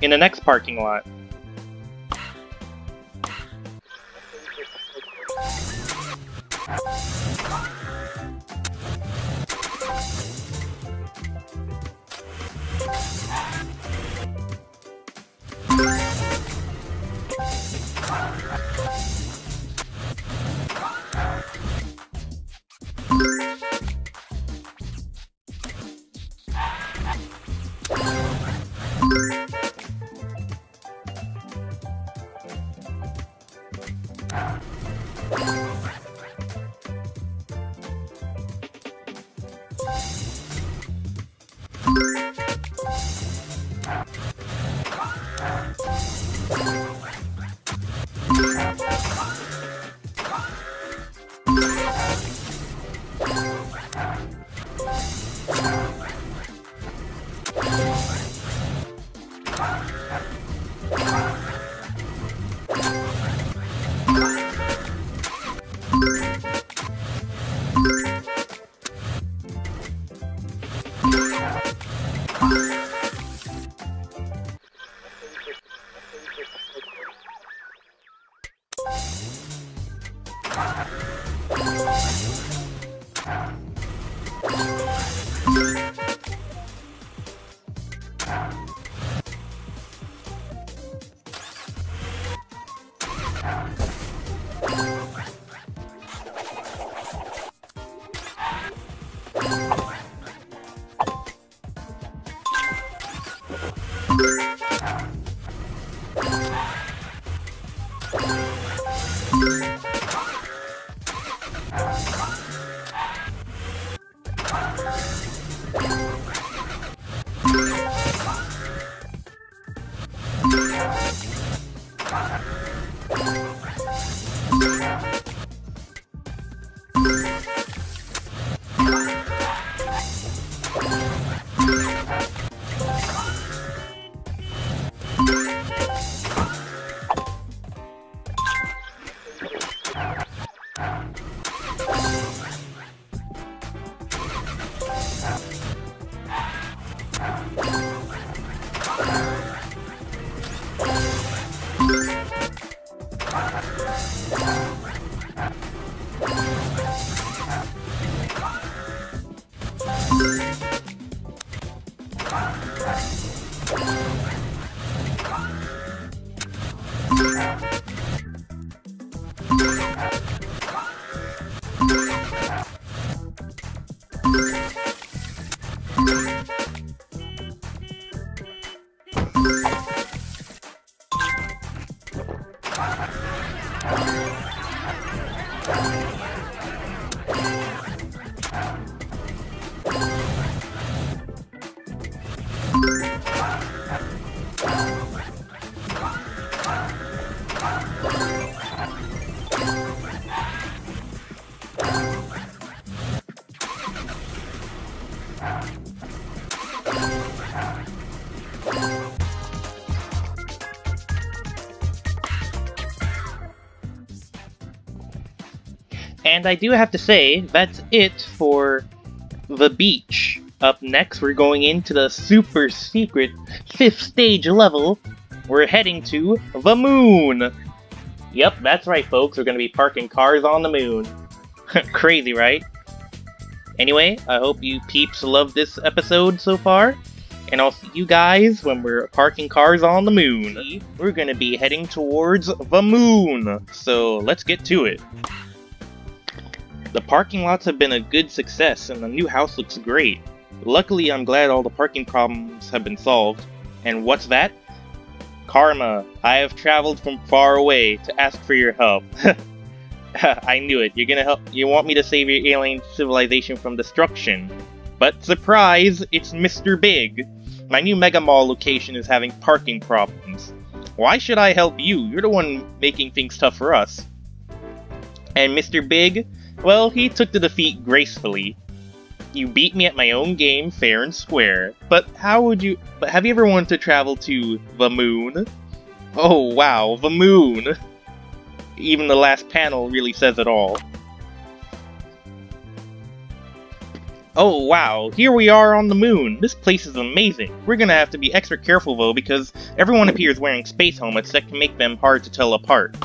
in the next parking lot. And I do have to say, that's it for the beach. Up next, we're going into the super secret fifth stage level. We're heading to the moon! Yep, that's right, folks. We're gonna be parking cars on the moon. Crazy, right? Anyway, I hope you peeps love this episode so far. And I'll see you guys when we're parking cars on the moon. We're gonna be heading towards the moon. So, let's get to it. The parking lots have been a good success, and the new house looks great. Luckily, I'm glad all the parking problems have been solved. And what's that? Karma, I have traveled from far away to ask for your help. I knew it. You're gonna help. You want me to save your alien civilization from destruction. But surprise, it's Mister Big. My new Mega Mall location is having parking problems. Why should I help you? You're the one making things tough for us. And Mister Big? Well, he took the defeat gracefully. You beat me at my own game, fair and square. But how would you... But have you ever wanted to travel to the moon? Oh, wow, the moon! Even the last panel really says it all. Oh, wow, here we are on the moon. This place is amazing. We're gonna have to be extra careful, though, because everyone up here is wearing space helmets that can make them hard to tell apart.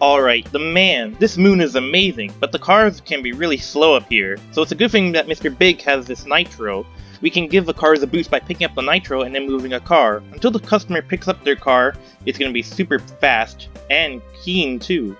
Alright, the man. This moon is amazing, but the cars can be really slow up here, so it's a good thing that Mister Big has this nitro. we can give the cars a boost by picking up the nitro and then moving a car. Until the customer picks up their car, it's going to be super fast, and keen too.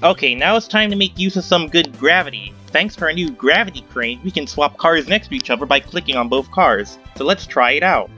Okay, now it's time to make use of some good gravity. Thanks to our new gravity crane, we can swap cars next to each other by clicking on both cars. So let's try it out.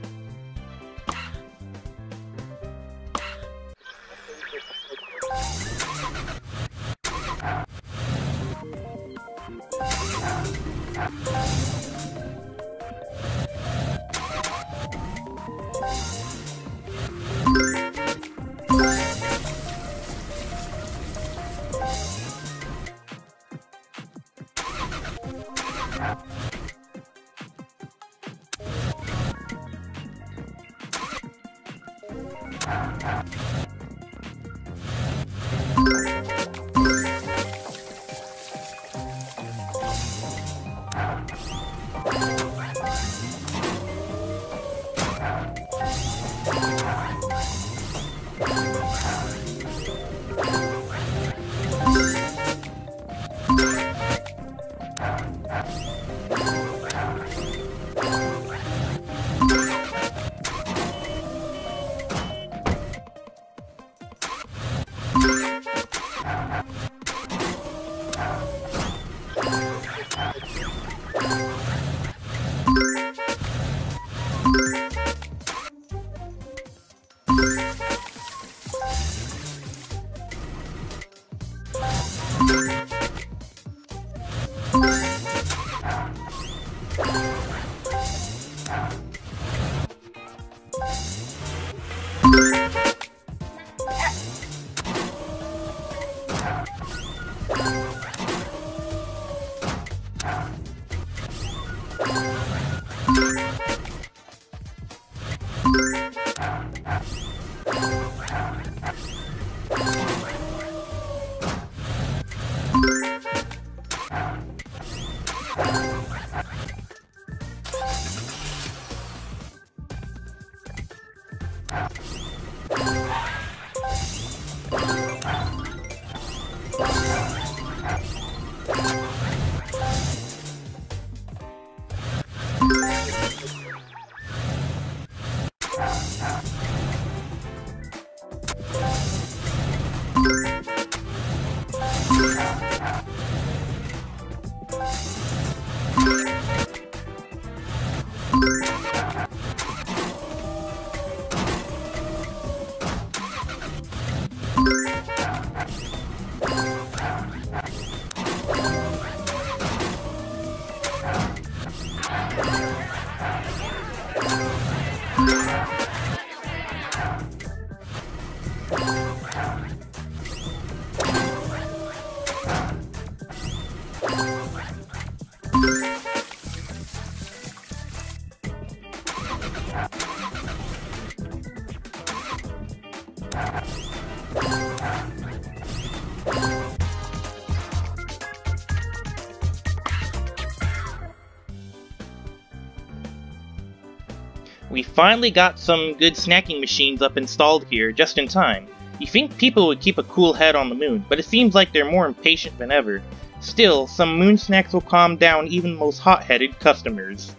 We finally got some good snacking machines up installed here, just in time. You think people would keep a cool head on the moon, but it seems like they're more impatient than ever. Still, some moon snacks will calm down even most hot-headed customers.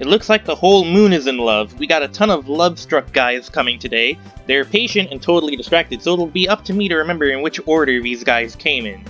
It looks like the whole moon is in love. We got a ton of love-struck guys coming today. They're patient and totally distracted, so it'll be up to me to remember in which order these guys came in.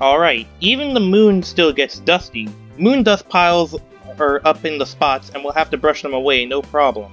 Alright, even the moon still gets dusty. Moon dust piles are up in the spots and we'll have to brush them away, no problem.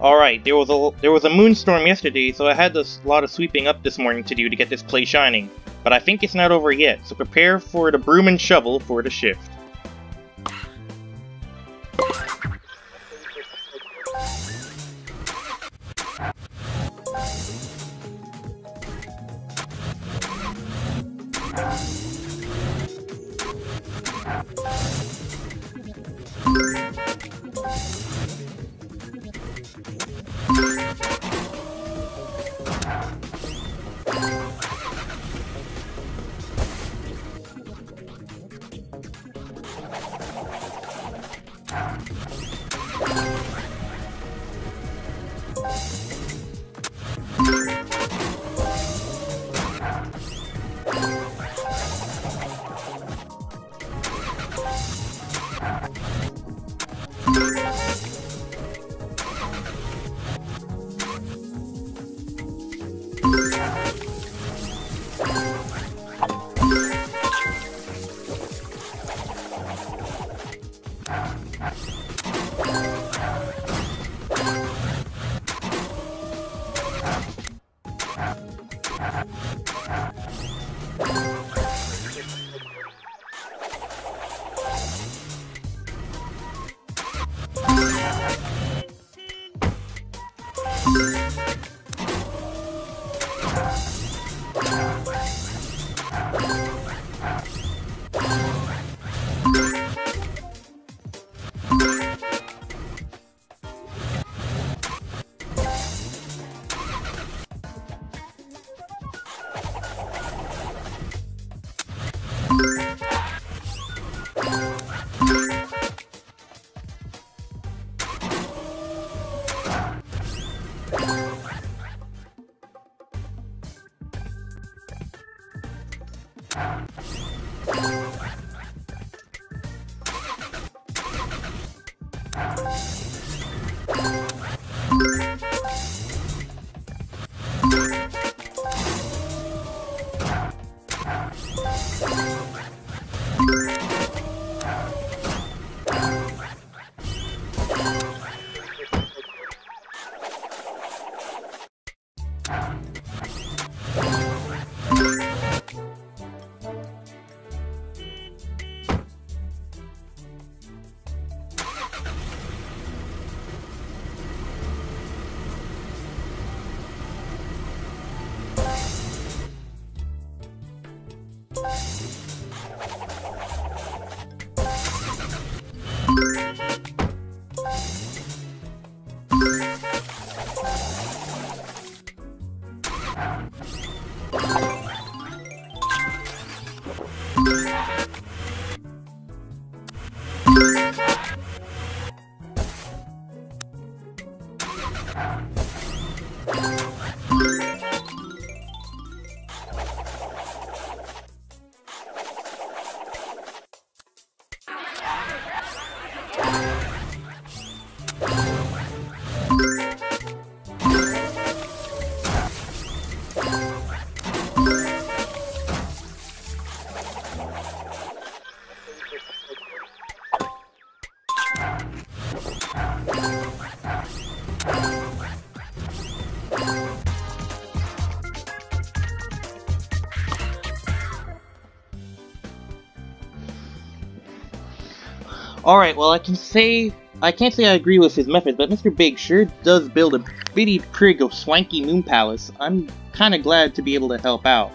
Alright, there was a there was a moonstorm yesterday, so I had a lot of sweeping up this morning to do to get this place shining. But I think it's not over yet, so prepare for the broom and shovel for the shift. Alright, well I can say, I can't say I agree with his methods, but Mister Big sure does build a pretty prig of swanky moon palace. I'm kinda glad to be able to help out.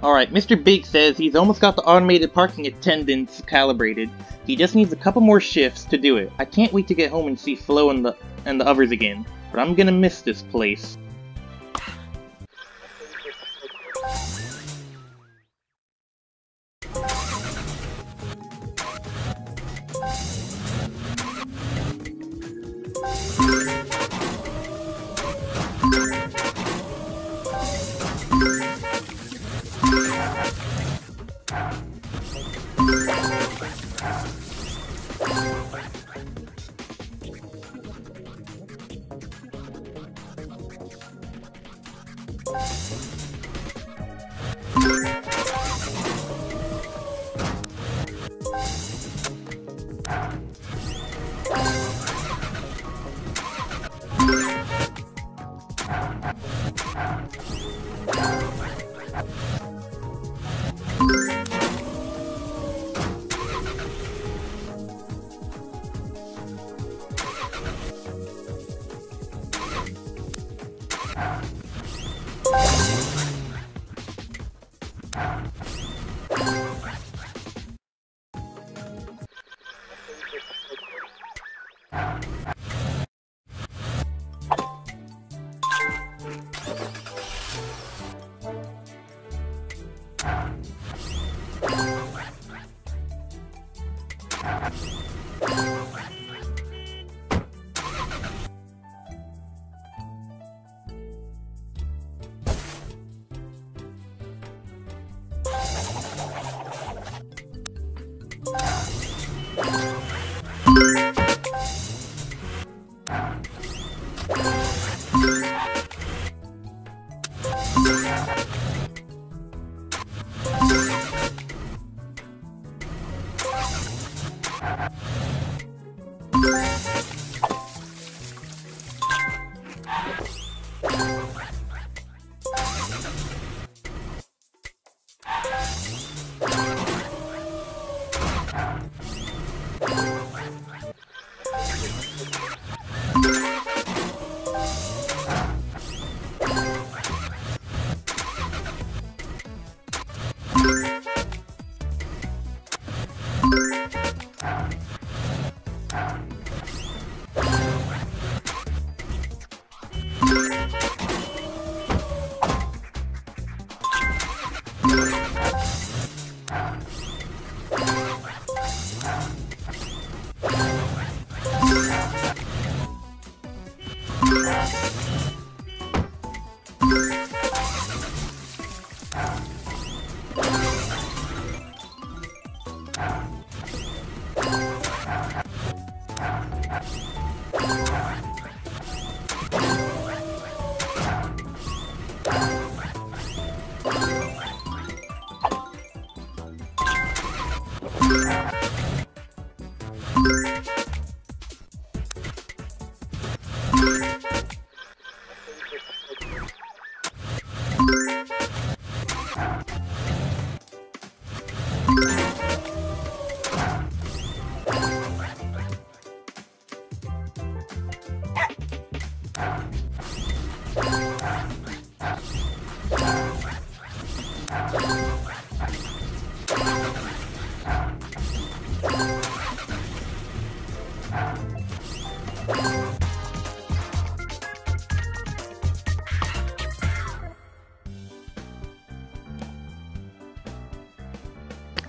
Alright, Mister Big says he's almost got the automated parking attendants calibrated. He just needs a couple more shifts to do it. I can't wait to get home and see Flo and the and the others again, but I'm gonna miss this place.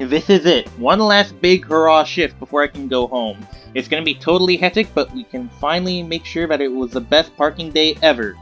This is it. One last big hurrah shift before I can go home. It's gonna be totally hectic, but we can finally make sure that it was the best parking day ever.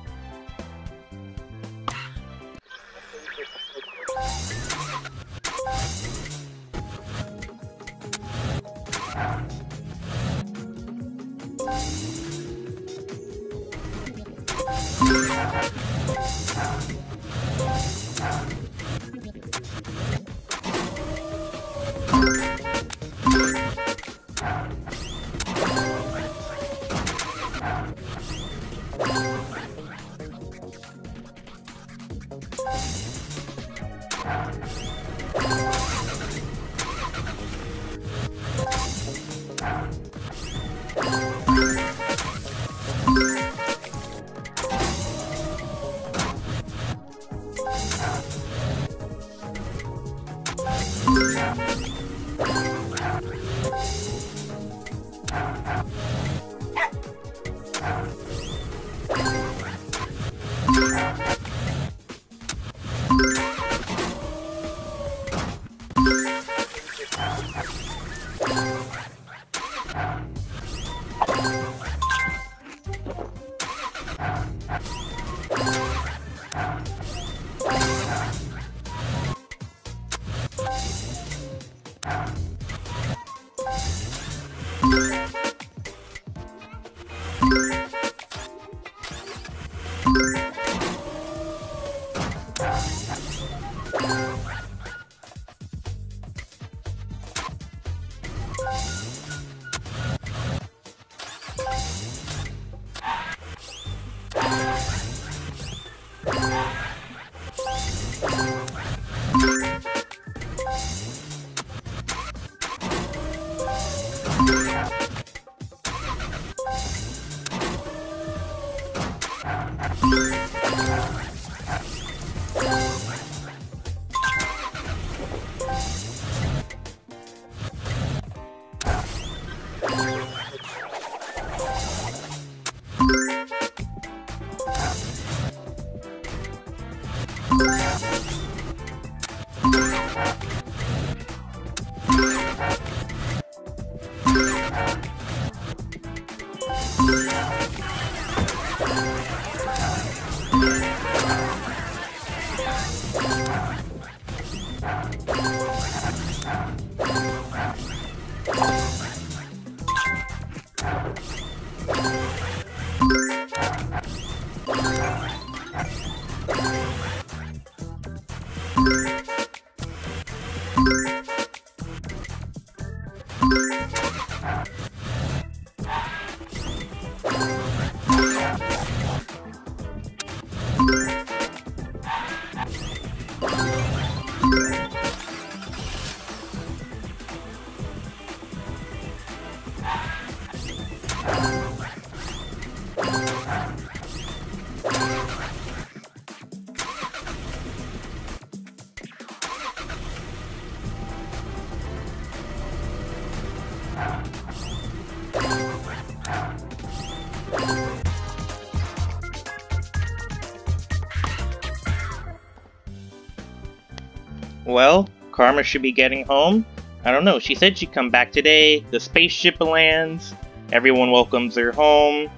Well, Karma should be getting home. I don't know, she said she'd come back today. The spaceship lands, everyone welcomes her home,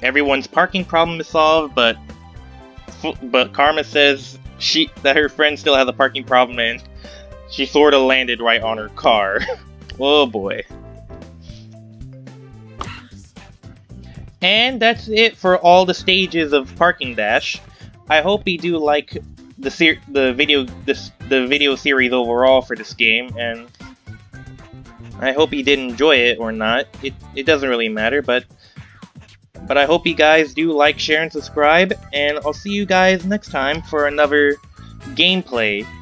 everyone's parking problem is solved, but but Karma says she that her friend still has a parking problem and she sorta landed right on her car. Oh boy. And that's it for all the stages of Parking Dash. I hope you do like the ser the video this the video series overall for this game, and I hope you did enjoy it or not. It it doesn't really matter, but but I hope you guys do like, share, and subscribe, and I'll see you guys next time for another gameplay.